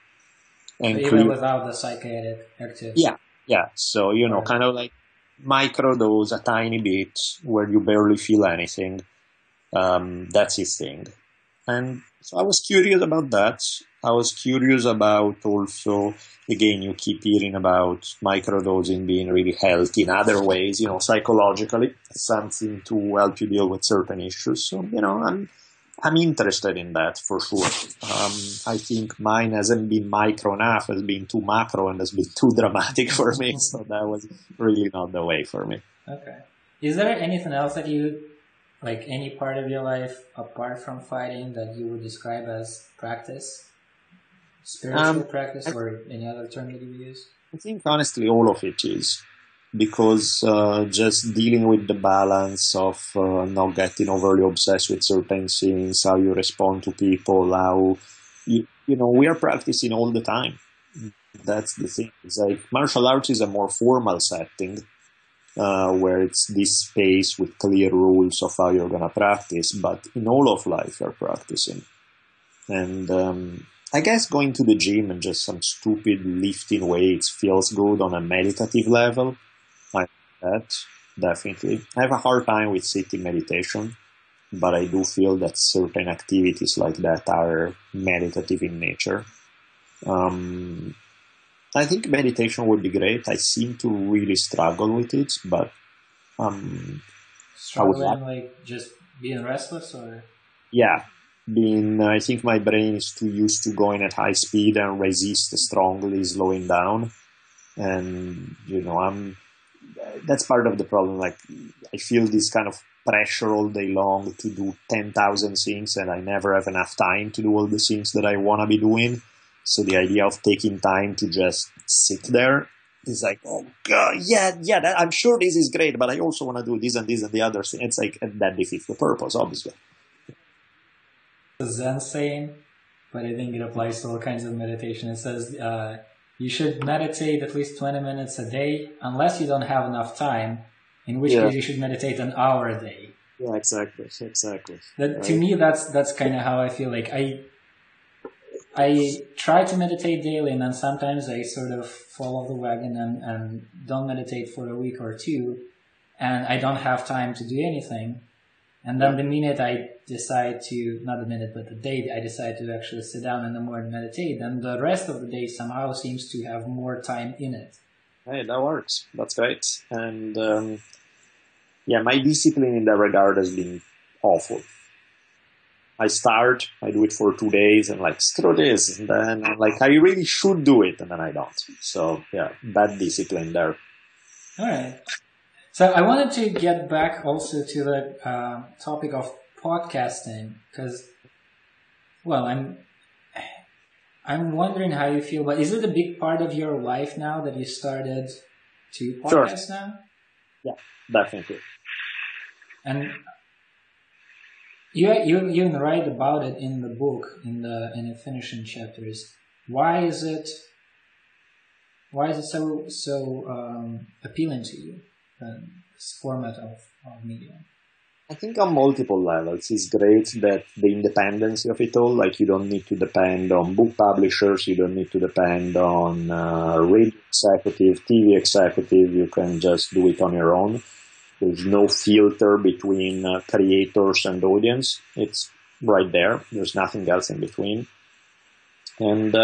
And even without the psychedelic activity. Yeah. So, right. Kind of like microdose, a tiny bit, where you barely feel anything. That's his thing. And so I was curious about that. I was curious about also, again, you keep hearing about microdosing being really healthy in other ways, psychologically, something to help you deal with certain issues. So, I'm interested in that for sure. I think mine hasn't been micro enough, has been too macro and has been too dramatic for me. So that was really not the way for me. Okay. Is there anything else that you... any part of your life apart from fighting that you would describe as practice? Spiritual practice or any other term that you use? I think honestly all of it is. Because just dealing with the balance of not getting overly obsessed with certain things, how you respond to people, how... we are practicing all the time. That's the thing. It's like martial arts is a more formal setting. Where it's this space with clear rules of how you're going to practice, but in all of life you're practicing. And I guess going to the gym and just some stupid lifting weights feels good on a meditative level. I like that, definitely. I have a hard time with sitting meditation, but I do feel that certain activities like that are meditative in nature. I think meditation would be great. I seem to really struggle with it, but just being restless, or I think my brain is too used to going at high speed and resist strongly slowing down. And, you know, that's part of the problem. Like, I feel this kind of pressure all day long to do 10,000 things, and I never have enough time to do all the things that I want to be doing. So the idea of taking time to just sit there is like, oh God, yeah, I'm sure this is great, but I also want to do this and this and the other thing. It's like, and that defeats the purpose, obviously. The Zen saying, but I think it applies to all kinds of meditation. It says, you should meditate at least 20 minutes a day, unless you don't have enough time, in which case you should meditate an hour a day. Yeah, exactly. That, to me, that's kind of how I feel. Like, I try to meditate daily, and then sometimes I sort of fall off the wagon and don't meditate for a week or two, and I don't have time to do anything. And then the minute I decide to, not the minute, but the day I decide to actually sit down in the morning and meditate, then the rest of the day somehow seems to have more time in it. Hey, that works. That's great. And yeah, my discipline in that regard has been awful. I start, I do it for 2 days, and like, screw this. And then I'm like, I really should do it, and then I don't. So yeah, bad discipline there. All right. So I wanted to get back also to the topic of podcasting, because, well, I'm wondering how you feel, but is it a big part of your life now that you started to podcast now? Yeah, definitely. And you even write about it in the book, in the finishing chapters. Why is it so appealing to you? This format of media? I think on multiple levels. It's great that the independence of it all, like you don't need to depend on book publishers, you don't need to depend on radio executive, TV executive, you can just do it on your own. There's no filter between creators and audience. It's right there. There's nothing else in between. And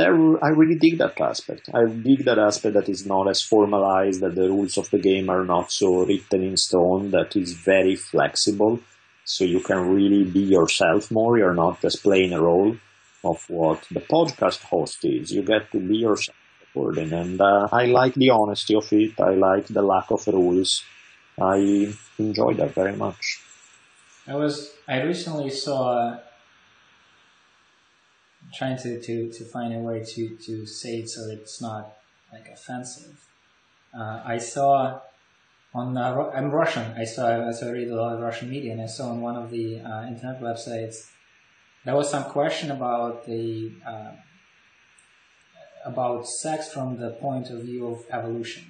I really dig that aspect. I dig that aspect that is not as formalized, that the rules of the game are not so written in stone, that is very flexible. So you can really be yourself more. You're not just playing a role of what the podcast host is. You get to be yourself. And I like the honesty of it. I like the lack of rules. I enjoy that very much. I recently saw... trying to find a way to say it so that it's not like offensive. I saw on I'm Russian. I read a lot of Russian media, and I saw on one of the internet websites there was some question about the about sex from the point of view of evolution.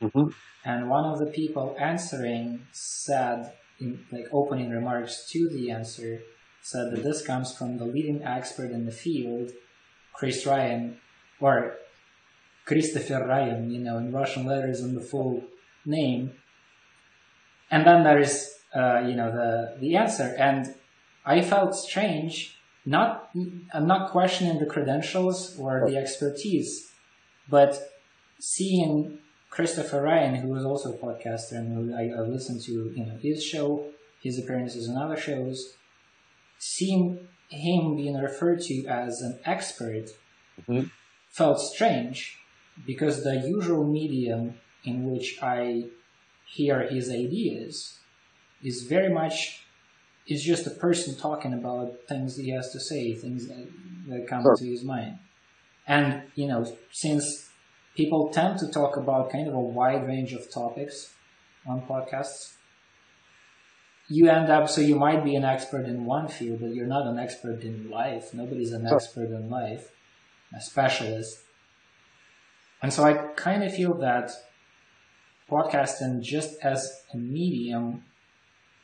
Mm-hmm. And one of the people answering said, in like opening remarks to the answer, said that this comes from the leading expert in the field, Chris Ryan, or Christopher Ryan, in Russian letters in the full name. And then there is, the answer. And I felt strange. I'm not questioning the credentials or the expertise, but seeing Christopher Ryan, who is also a podcaster and who I listened to, his show, his appearances on other shows, seeing him being referred to as an expert felt strange, because the usual medium in which I hear his ideas is very much, it's just a person talking about things he has to say, things that come to his mind. And, since people tend to talk about kind of a wide range of topics on podcasts, you might be an expert in one field, but you're not an expert in life. Nobody's an expert in life, a specialist. And so I kind of feel that podcasting, just as a medium,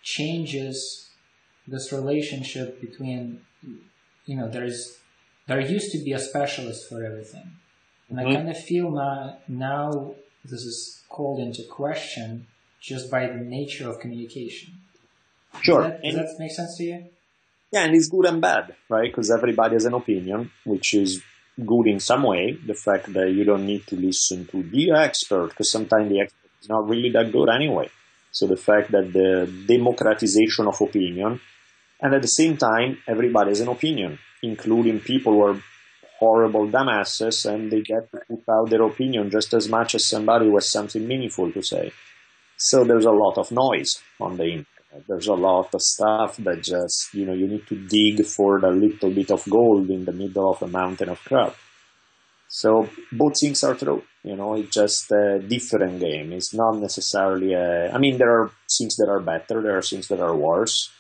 changes this relationship between, there used to be a specialist for everything. And I kind of feel now this is called into question just by the nature of communication. Sure. Does that make sense to you? Yeah, and it's good and bad, right? Because everybody has an opinion, which is good in some way. The fact that you don't need to listen to the expert, because sometimes the expert is not really that good anyway. So the fact that the democratization of opinion, and at the same time, everybody has an opinion, including people who are horrible dumbasses, and they get out their opinion just as much as somebody with something meaningful to say. So there's a lot of noise on the internet. There's a lot of stuff that just, you know, you need to dig for the little bit of gold in the middle of a mountain of crap. So both things are true, you know, it's just a different game. It's not necessarily a, I mean, there are things that are better, there are things that are worse.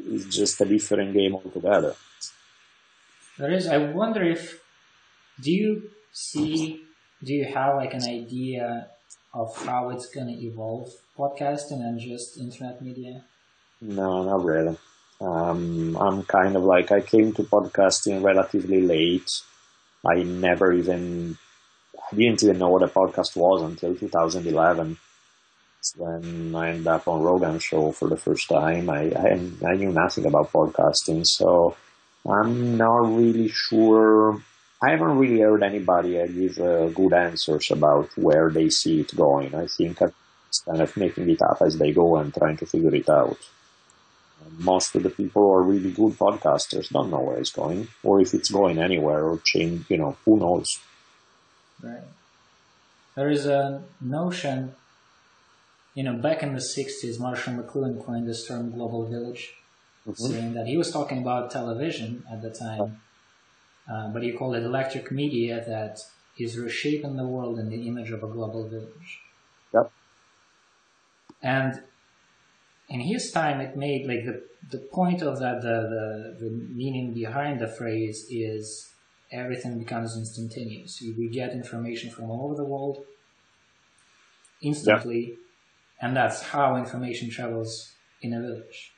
It's just a different game altogether. There is, I wonder if, do you have like an idea of how it's going to evolve podcasting and just internet media? No, not really. I'm kind of like, I came to podcasting relatively late. I didn't even know what a podcast was until 2011. When I ended up on Rogan's show for the first time. I knew nothing about podcasting, so I'm not really sure. I haven't really heard anybody give good answers about where they see it going. I think I'm kind of making it up as they go and trying to figure it out. Most of the people who are really good podcasters don't know where it's going, or if it's going anywhere or change, you know, who knows. Right. There is a notion, you know, back in the 60s, Marshall McLuhan coined this term global village, saying that he was talking about television at the time, but he called it electric media that is reshaping the world in the image of a global village. Yep. And in his time, it made, like, the point of that, the meaning behind the phrase is everything becomes instantaneous. We get information from all over the world instantly, yep. And that's how information travels in a village.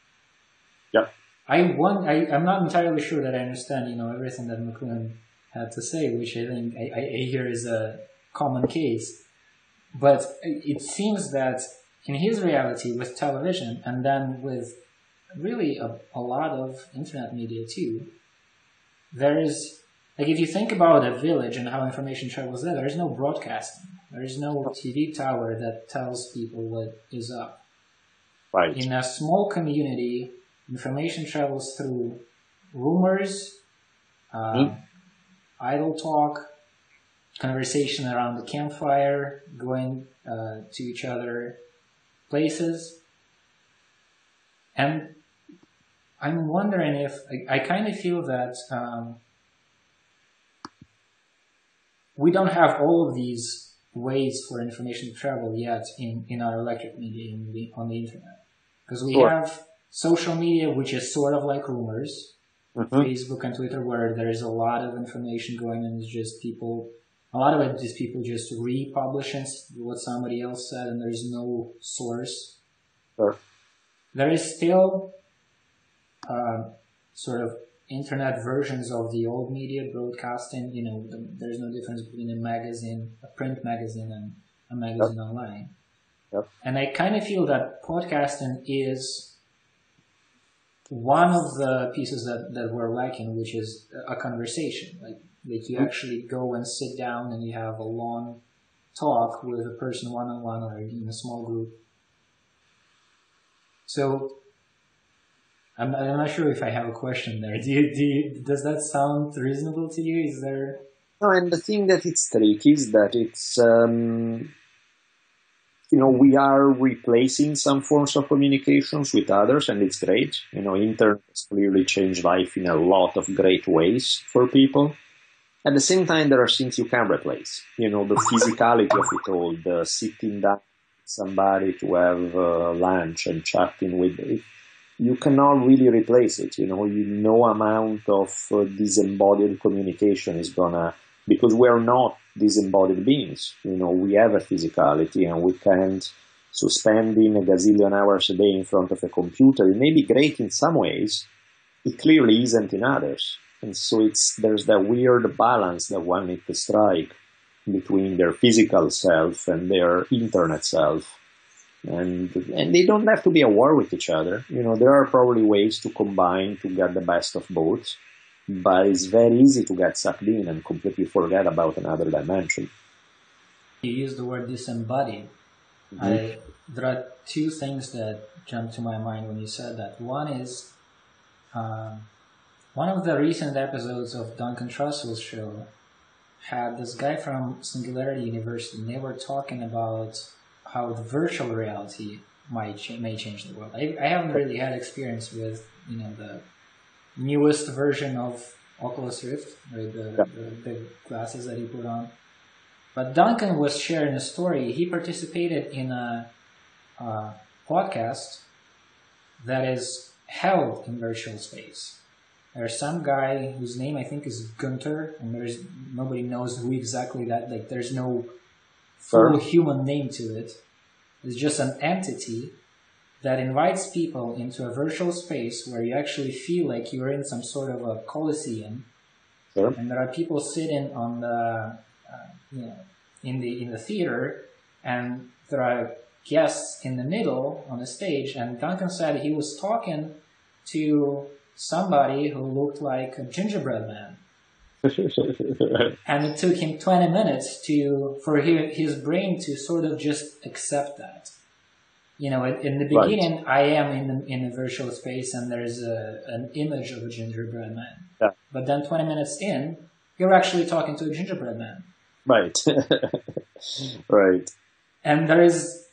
Yep. I'm not entirely sure that I understand, you know, everything that McLuhan had to say, which I think I hear is a common case. But it seems that in his reality, with television, and then with really a lot of internet media too, there is, like, if you think about a village and how information travels there, there is no broadcasting. There is no TV tower that tells people what is up. Right. In a small community, information travels through rumors, idle talk, conversation around the campfire, going to each other, places. And I'm wondering if I kind of feel that we don't have all of these ways for information to travel yet in our electric media on the internet, because we sure. have social media, which is sort of like rumors, Facebook and Twitter, where there is a lot of information going, and it's just people, a lot of it is people just republishing what somebody else said, and there's no source. Sure. There is still sort of internet versions of the old media broadcasting. You know, there's no difference between a print magazine, and a magazine yep. online. Yep. And I kind of feel that podcasting is one of the pieces that we're lacking, which is a conversation. Like you actually go and sit down and you have a long talk with a person one-on-one or in a small group. So I'm not sure if I have a question there. Does that sound reasonable to you? Is there? No, and the thing that it's tricky is that it's, you know, we are replacing some forms of communications with others, and it's great. You know, internet has clearly changed life in a lot of great ways for people. At the same time, there are things you can replace. You know, the physicality of it all, the sitting down with somebody to have lunch and chatting with it. You cannot really replace it. You know, amount of disembodied communication is gonna, because we're not disembodied beings. You know, we have a physicality, and we can't suspend in a gazillion hours a day in front of a computer. It may be great in some ways, it clearly isn't in others. And so there's that weird balance that one needs to strike between their physical self and their internet self. And they don't have to be at war with each other. You know, there are probably ways to combine to get the best of both, but it's very easy to get sucked in and completely forget about another dimension. You used the word disembodied. There are two things that jumped to my mind when you said that. One is One of the recent episodes of Duncan Trussell's show had this guy from Singularity University, and they were talking about how the virtual reality may change the world. I haven't really had experience with, you know, the newest version of Oculus Rift, right? The glasses that he put on. But Duncan was sharing a story. He participated in a podcast that is held in virtual space. There's some guy whose name I think is Gunter, and there's nobody knows who exactly that. Like, there's no full human name to it. It's just an entity that invites people into a virtual space where you actually feel like you're in some sort of a coliseum, sure. And there are people sitting on the, you know, in the theater, and there are guests in the middle on the stage. And Duncan said he was talking to somebody who looked like a gingerbread man, and it took him 20 minutes for his brain to sort of just accept that. You know, in the beginning, right. I am in a virtual space, and there's an image of a gingerbread man. Yeah. But then 20 minutes in, you're actually talking to a gingerbread man. Right. Right. And there is...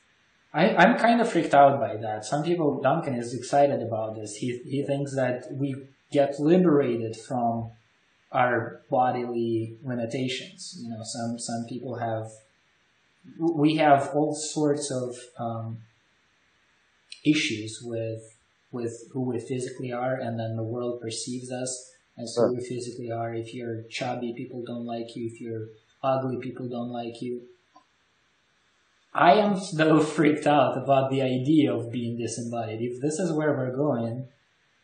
I'm kind of freaked out by that. Some people... Duncan is excited about this. He thinks that we get liberated from our bodily limitations. You know, some people have... We have all sorts of... issues with who we physically are, and then the world perceives us as who we physically are. If you're chubby, people don't like you. If you're ugly, people don't like you. I am so freaked out about the idea of being disembodied. If this is where we're going...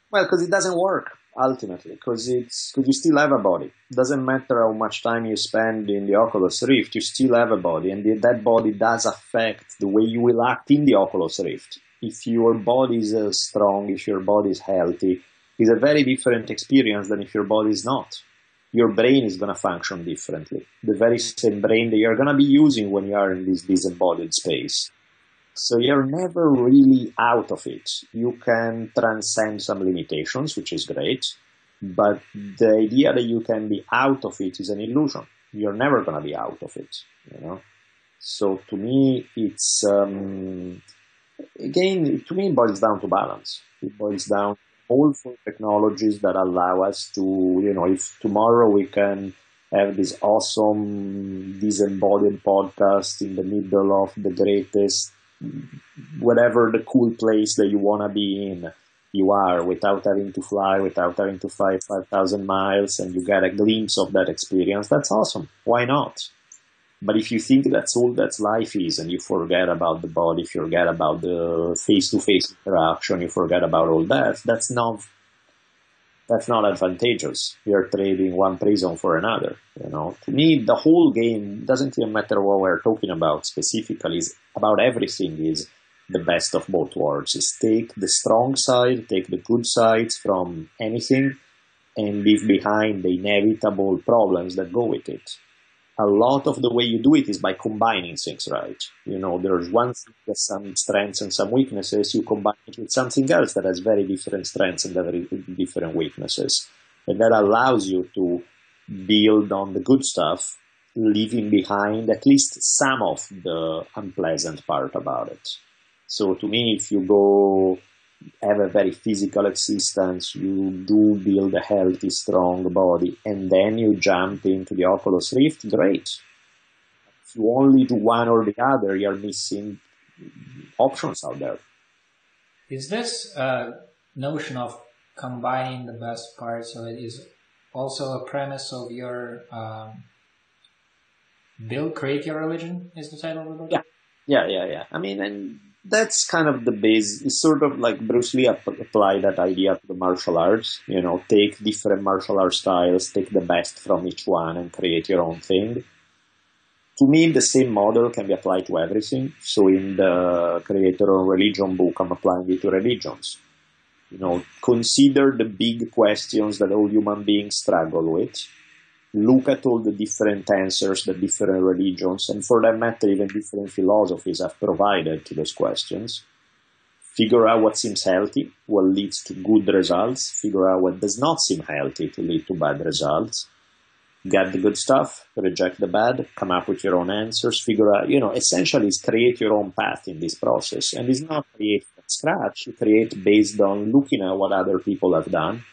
Well, because it doesn't work, ultimately, because you still have a body. It doesn't matter how much time you spend in the Oculus Rift, you still have a body, and that body does affect the way you will act in the Oculus Rift. If your body is strong, if your body is healthy, it's a very different experience than if your body is not. Your brain is going to function differently. The very same brain that you're going to be using when you are in this disembodied space. So you're never really out of it. You can transcend some limitations, which is great, but the idea that you can be out of it is an illusion. You're never going to be out of it, you know? So to me, it's... Again, to me, it boils down to balance. It boils down all four technologies that allow us to, you know, if tomorrow we can have this awesome disembodied podcast in the middle of the greatest, whatever the cool place that you want to be in, you are, without having to fly, without having to fly 5,000 miles, and you get a glimpse of that experience, that's awesome. Why not? But if you think that's all that life is, and you forget about the body, if you forget about the face-to-face interaction, you forget about all that, that's not advantageous. You're trading one prison for another. You know, to me, the whole game doesn't even matter what we're talking about specifically. It's about everything is the best of both worlds. It's take the strong side, take the good sides from anything, and leave behind the inevitable problems that go with it. A lot of the way you do it is by combining things, right? You know, there's one thing that has some strengths and some weaknesses. You combine it with something else that has very different strengths and very different weaknesses. And that allows you to build on the good stuff, leaving behind at least some of the unpleasant part about it. So to me, if you go have a very physical existence, you do build a healthy, strong body, and then you jump into the Oculus Rift, great. If you only do one or the other, you're missing options out there. Is this notion of combining the best parts of it is also a premise of your Build, Create Your Religion is the title of the book? Yeah. I mean, and that's kind of the base. It's sort of like Bruce Lee applied that idea to the martial arts. You know, take different martial art styles, take the best from each one and create your own thing. To me, the same model can be applied to everything. So in the Create Your Own Religion book, I'm applying it to religions. You know, consider the big questions that all human beings struggle with. Look at all the different answers that different religions, and for that matter, even different philosophies have provided to those questions. Figure out what seems healthy, what leads to good results. Figure out what does not seem healthy to lead to bad results. Get the good stuff, reject the bad, come up with your own answers, figure out, essentially it's create your own path in this process. And it's not create from scratch, you create based on looking at what other people have done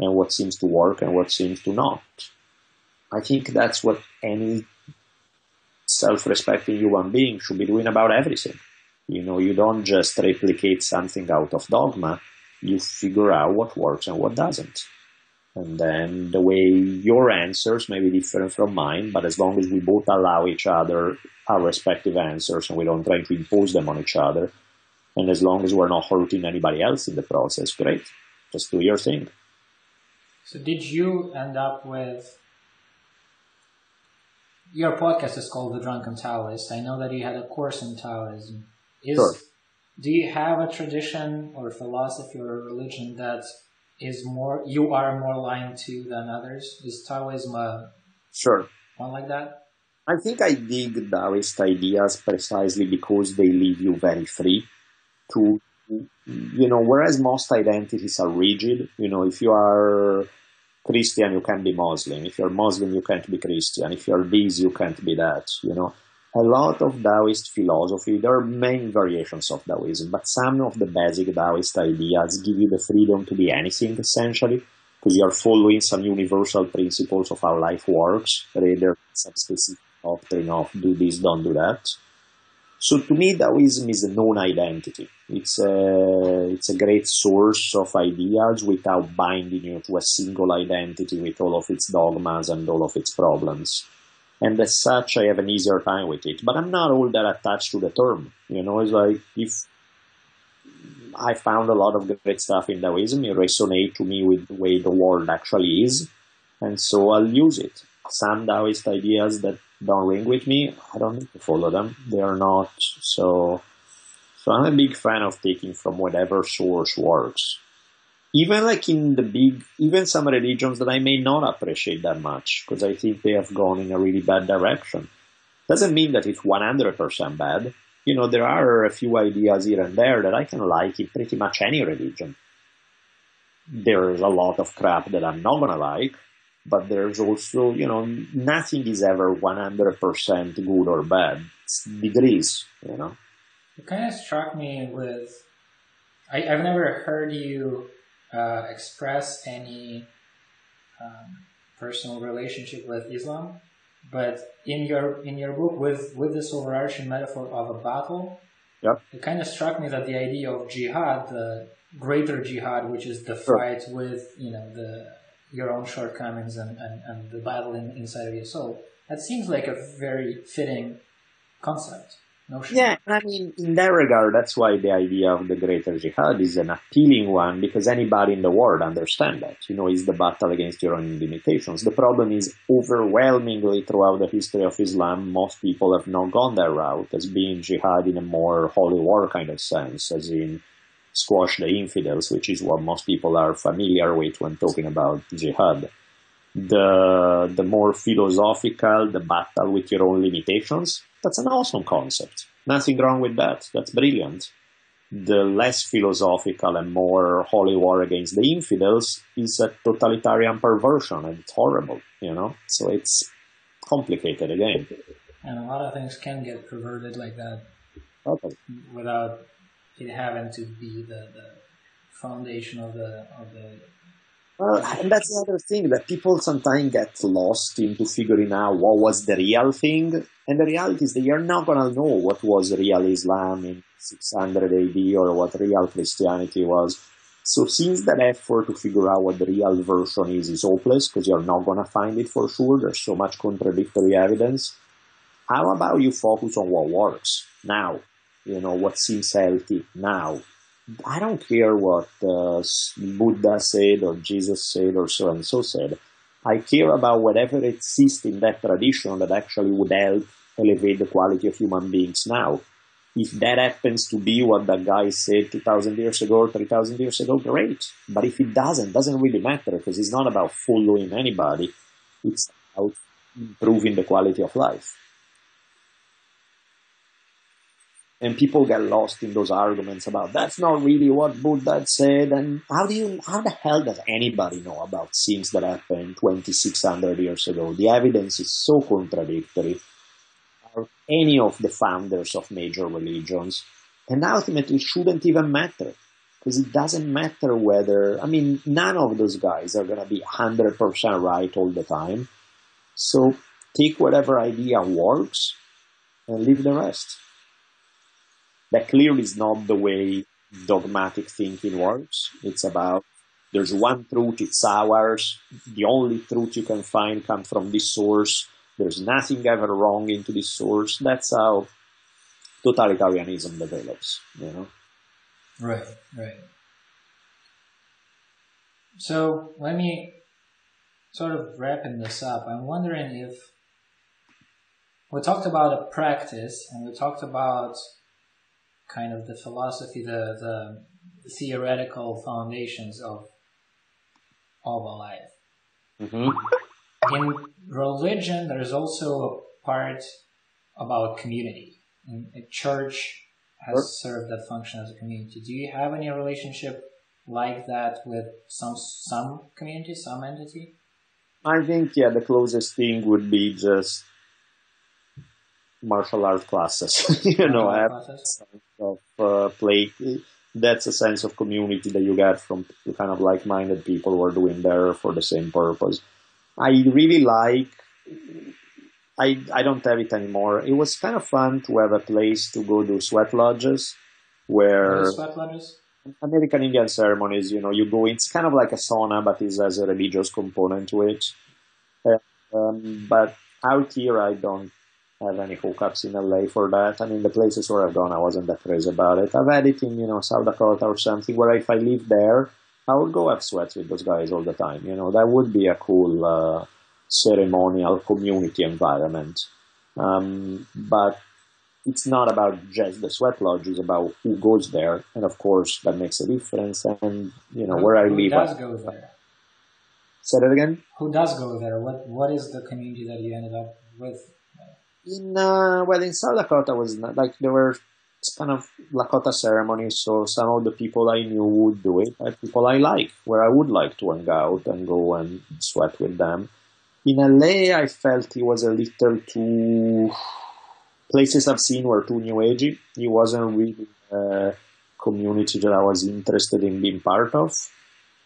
and what seems to work and what seems to not. I think that's what any self-respecting human being should be doing about everything. You don't just replicate something out of dogma, you figure out what works and what doesn't. And then the way your answers may be different from mine, but as long as we both allow each other our respective answers and we don't try to impose them on each other, and as long as we're not hurting anybody else in the process, great, just do your thing. So did you end up with... Your podcast is called The Drunken Taoist. I know that you had a course in Taoism. Sure. Do you have a tradition or philosophy or a religion that... you are more aligned to than others? Is Taoism one like that? I think I dig Taoist ideas precisely because they leave you very free to, whereas most identities are rigid, if you are Christian, you can't be Muslim. If you're Muslim, you can't be Christian. If you're this, you can't be that, A lot of Taoist philosophy, there are many variations of Taoism, but some of the basic Taoist ideas give you the freedom to be anything, essentially, because you are following some universal principles of how life works, rather than some specific doctrine of do this, don't do that. So to me, Taoism is a non-identity. It's a great source of ideas without binding you to a single identity with all of its dogmas and all of its problems. And as such, I have an easier time with it. But I'm not all that attached to the term. It's like if I found a lot of great stuff in Taoism, it resonates to me with the way the world actually is. And so I'll use it. Some Taoist ideas that don't ring with me, I don't need to follow them. They are not. So I'm a big fan of taking from whatever source works. Even some religions that I may not appreciate that much, because I think they have gone in a really bad direction. Doesn't mean that it's 100% bad. There are a few ideas here and there that I can like in pretty much any religion. There's a lot of crap that I'm not gonna like, but there's also, nothing is ever 100% good or bad. It's degrees, It kind of struck me with, I've never heard you express any personal relationship with Islam, but in your book with this overarching metaphor of a battle, yep. It kind of struck me that the idea of jihad, the greater jihad, which is the fight with your own shortcomings and the battle inside of your soul, that seems like a very fitting concept. Yeah, and in that regard, that's why the idea of the greater jihad is an appealing one, because anybody in the world understands that. It's the battle against your own limitations. The problem is, overwhelmingly throughout the history of Islam, most people have not gone that route, as being jihad in a more holy war kind of sense, as in squash the infidels, which is what most people are familiar with when talking about jihad. The more philosophical, the battle with your own limitations, that's an awesome concept. Nothing wrong with that. That's brilliant. The less philosophical and more holy war against the infidels is a totalitarian perversion, and it's horrible, So it's complicated again. And a lot of things can get perverted like that without it having to be the foundation of the and that's the other thing, that people sometimes get lost into figuring out what was the real thing. And the reality is that you're not going to know what was real Islam in 600 AD or what real Christianity was. So since that effort to figure out what the real version is hopeless, because you're not going to find it for sure, there's so much contradictory evidence, how about you focus on what works now? What seems healthy now? I don't care what Buddha said or Jesus said or so-and-so said. I care about whatever exists in that tradition that actually would help elevate the quality of human beings now. If that happens to be what that guy said 2,000 years ago or 3,000 years ago, great. But if it doesn't really matter, because it's not about following anybody. It's about improving the quality of life. And people get lost in those arguments about that's not really what Buddha said. And how the hell does anybody know about things that happened 2,600 years ago? The evidence is so contradictory. Are any of the founders of major religions, and ultimately shouldn't even matter, because it doesn't matter whether, I mean, none of those guys are going to be 100% right all the time. So take whatever idea works and leave the rest. That clearly is not the way dogmatic thinking works. It's about, there's one truth, it's ours. The only truth you can find comes from this source. There's nothing ever wrong into this source. That's how totalitarianism develops, you know? Right, right. So let me sort of wrapping this up. I'm wondering if we talked about a practice and we talked about kind of the philosophy, the theoretical foundations of a life. Mm-hmm. In religion, there's also a part about community. A church has served that function as a community. Do you have any relationship like that with some community, some entity? I think, yeah, the closest thing would be just martial art classes, you know, I have a sense of play. That's a sense of community that you get from kind of like-minded people who are doing there for the same purpose. I really like, I don't have it anymore. It was kind of fun to have a place to go do sweat lodges where American Indian ceremonies, you know, you go, it's kind of like a sauna, but it has a religious component to it. But out here, I don't have any hookups in LA for that. I mean, the places where I've gone, I wasn't that crazy about it. I've had it in, you know, South Dakota or something, where if I live there, I would go have sweats with those guys all the time. You know, that would be a cool ceremonial community environment. But it's not about just the sweat lodge, it's about who goes there. And of course, that makes a difference. And, you know, where I live. Who does go there? Say that again? Who does go there? What is the community that you ended up with? In South Dakota was not, like, there were kind of Lakota ceremonies, so some of the people I knew would do it, and people I like, where I would like to hang out and go and sweat with them. In LA, I felt it was a little too, places I've seen were too new agey. It wasn't really a community that I was interested in being part of.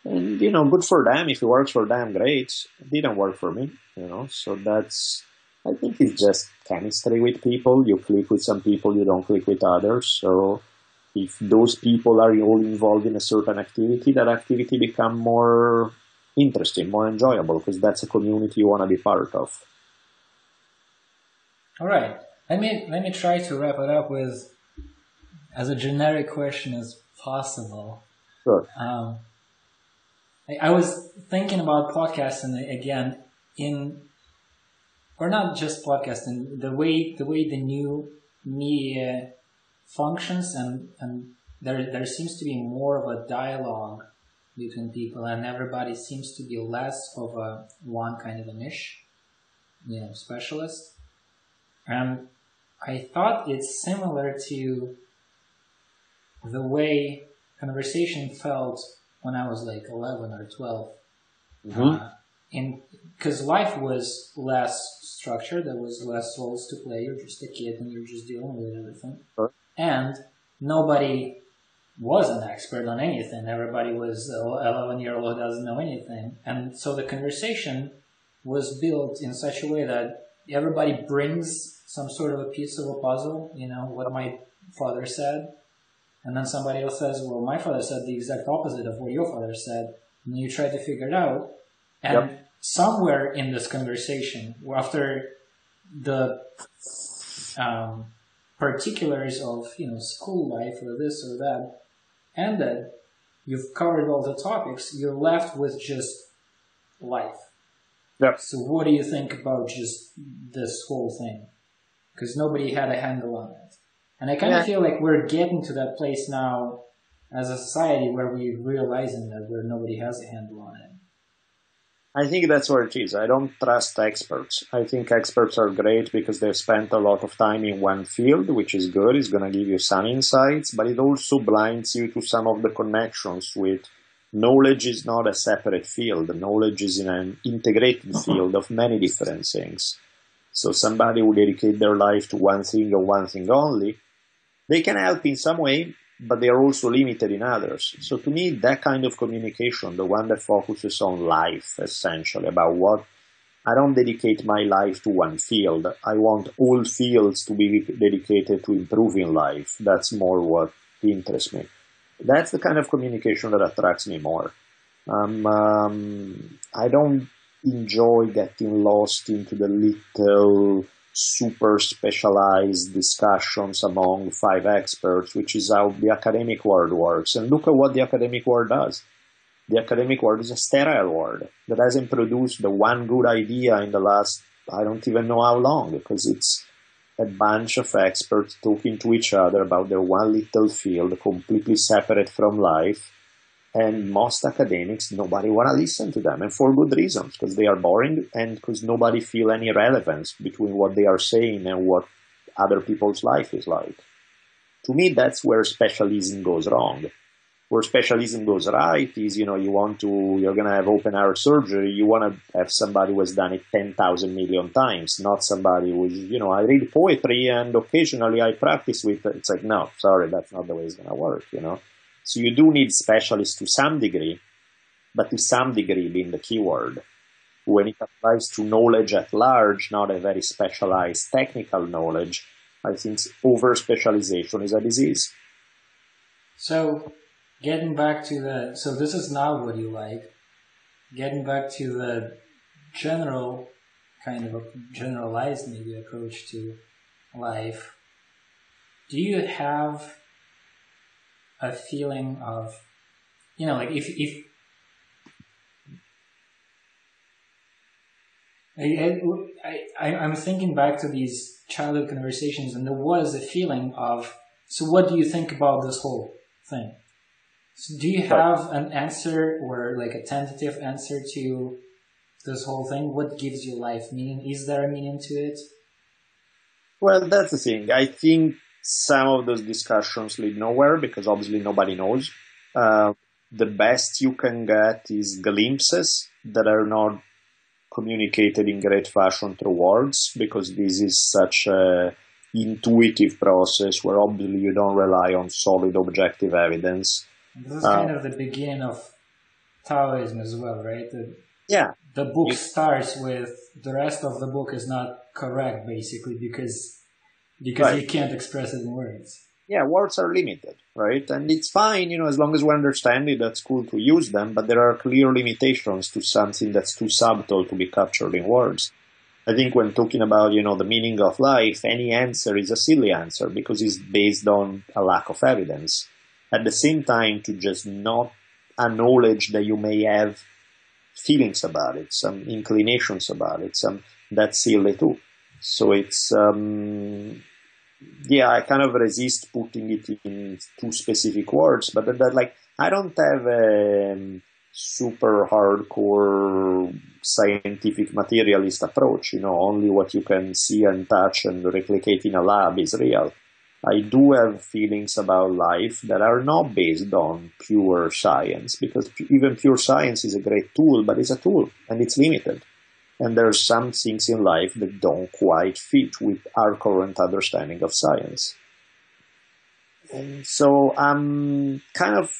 And, you know, good for them. If it works for them, great. It didn't work for me, you know, so that's, I think it's just chemistry with people. You click with some people, you don't click with others. So if those people are all involved in a certain activity, that activity becomes more interesting, more enjoyable, because that's a community you want to be part of. All right. Let me try to wrap it up with as a generic question as possible. Sure. I was thinking about podcasting again in... Or not just podcasting, the way the new media functions, and there seems to be more of a dialogue between people, and everybody seems to be less of a one kind of a niche, you know, specialist. And I thought it's similar to the way conversation felt when I was like 11 or 12. Mm-hmm. Because life was less structured, there was less roles to play, you're just a kid and you're just dealing with everything. Sure. And nobody was an expert on anything, everybody was an 11-year-old who doesn't know anything. And so the conversation was built in such a way that everybody brings some sort of a piece of a puzzle, you know, what my father said. And then somebody else says, well, my father said the exact opposite of what your father said. And you try to figure it out. And yep. Somewhere in this conversation, after the particulars of, you know, school life or this or that ended, you've covered all the topics, you're left with just life. Yep. So what do you think about just this whole thing? Because nobody had a handle on it. And I kind of feel like we're getting to that place now as a society where we're realizing that nobody has a handle on it. I think that's where it is. I don't trust experts. I think experts are great because they've spent a lot of time in one field, which is good. It's going to give you some insights, but it also blinds you to some of the connections with knowledge is not a separate field. Knowledge is in an integrated field of many different things. So somebody will dedicate their life to one thing or one thing only. They can help in some way, but they are also limited in others. So to me, that kind of communication, the one that focuses on life, essentially, about what, I don't dedicate my life to one field. I want all fields to be dedicated to improving life. That's more what interests me. That's the kind of communication that attracts me more. I don't enjoy getting lost into the little super specialized discussions among five experts, which is how the academic world works. And look at what the academic world does. The academic world is a sterile world that hasn't produced the one good idea in the last, I don't even know how long, because it's a bunch of experts talking to each other about their one little field, completely separate from life. And most academics, nobody want to listen to them, and for good reasons, because they are boring and because nobody feel any relevance between what they are saying and what other people's life is like. To me, that's where specialism goes wrong. Where specialism goes right is, you're going to have open-heart surgery, you want to have somebody who has done it 10,000 million times, not somebody who's, I read poetry and occasionally I practice with it. It's like, no, sorry, that's not the way it's going to work, So you do need specialists to some degree, but to some degree being the key word. When it applies to knowledge at large, not a very specialized technical knowledge, I think over-specialization is a disease. So getting back to so this is not what you like, getting back to the general kind of generalized maybe approach to life, do you have a feeling of, I'm thinking back to these childhood conversations, and there was a feeling of, so what do you think about this whole thing? So do you have an answer or like a tentative answer to this whole thing? What gives your life meaning? Is there a meaning to it? Well, that's the thing. I think some of those discussions lead nowhere because obviously nobody knows. The best you can get is glimpses that are not communicated in great fashion through words, because this is such an intuitive process where obviously you don't rely on solid objective evidence. This is kind of the beginning of Taoism as well, right? The book starts with the rest of the book is not correct, basically, because you can't express it in words. Yeah, words are limited, right? And it's fine, as long as we understand it, that's cool to use them, but there are clear limitations to something that's too subtle to be captured in words. I think when talking about, the meaning of life, any answer is a silly answer because it's based on a lack of evidence. At the same time, to just not acknowledge that you may have feelings about it, some inclinations about it, that's silly too. So it's, I kind of resist putting it in too specific words, but I don't have a super hardcore scientific materialist approach, only what you can see and touch and replicate in a lab is real. I do have feelings about life that are not based on pure science, because even pure science is a great tool, but it's a tool and it's limited. And there are some things in life that don't quite fit with our current understanding of science. And so I'm kind of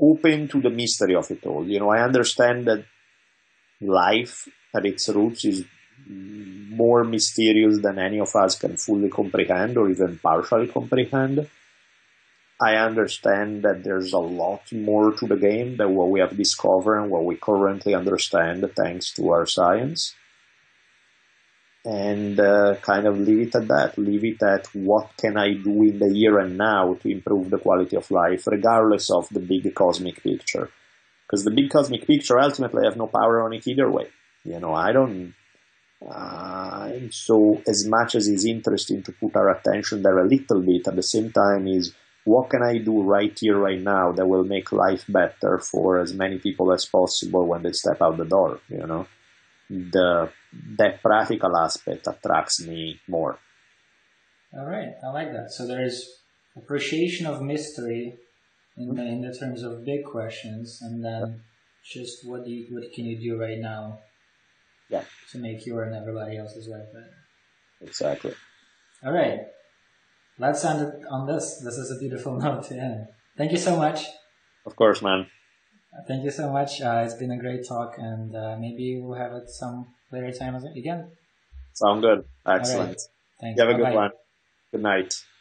open to the mystery of it all. I understand that life at its roots is more mysterious than any of us can fully comprehend or even partially comprehend. I understand that there's a lot more to the game than what we have discovered and what we currently understand thanks to our science. And kind of leave it at that. Leave it at what can I do in the here and now to improve the quality of life, regardless of the big cosmic picture. Because the big cosmic picture, ultimately, I have no power on it either way. I don't... so as much as it's interesting to put our attention there a little bit, at the same time is what can I do right here, right now that will make life better for as many people as possible when they step out the door, you know? That practical aspect attracts me more. All right, I like that. So there's appreciation of mystery in the terms of big questions, and then just what can you do right now to make your and everybody else's life better. Exactly. All right. Let's end it on this. This is a beautiful note to end. Thank you so much. Of course, man. Thank you so much. It's been a great talk, and maybe we'll have it some later time again. Sound good. Excellent. Right. Thanks. You have a good one. Good night.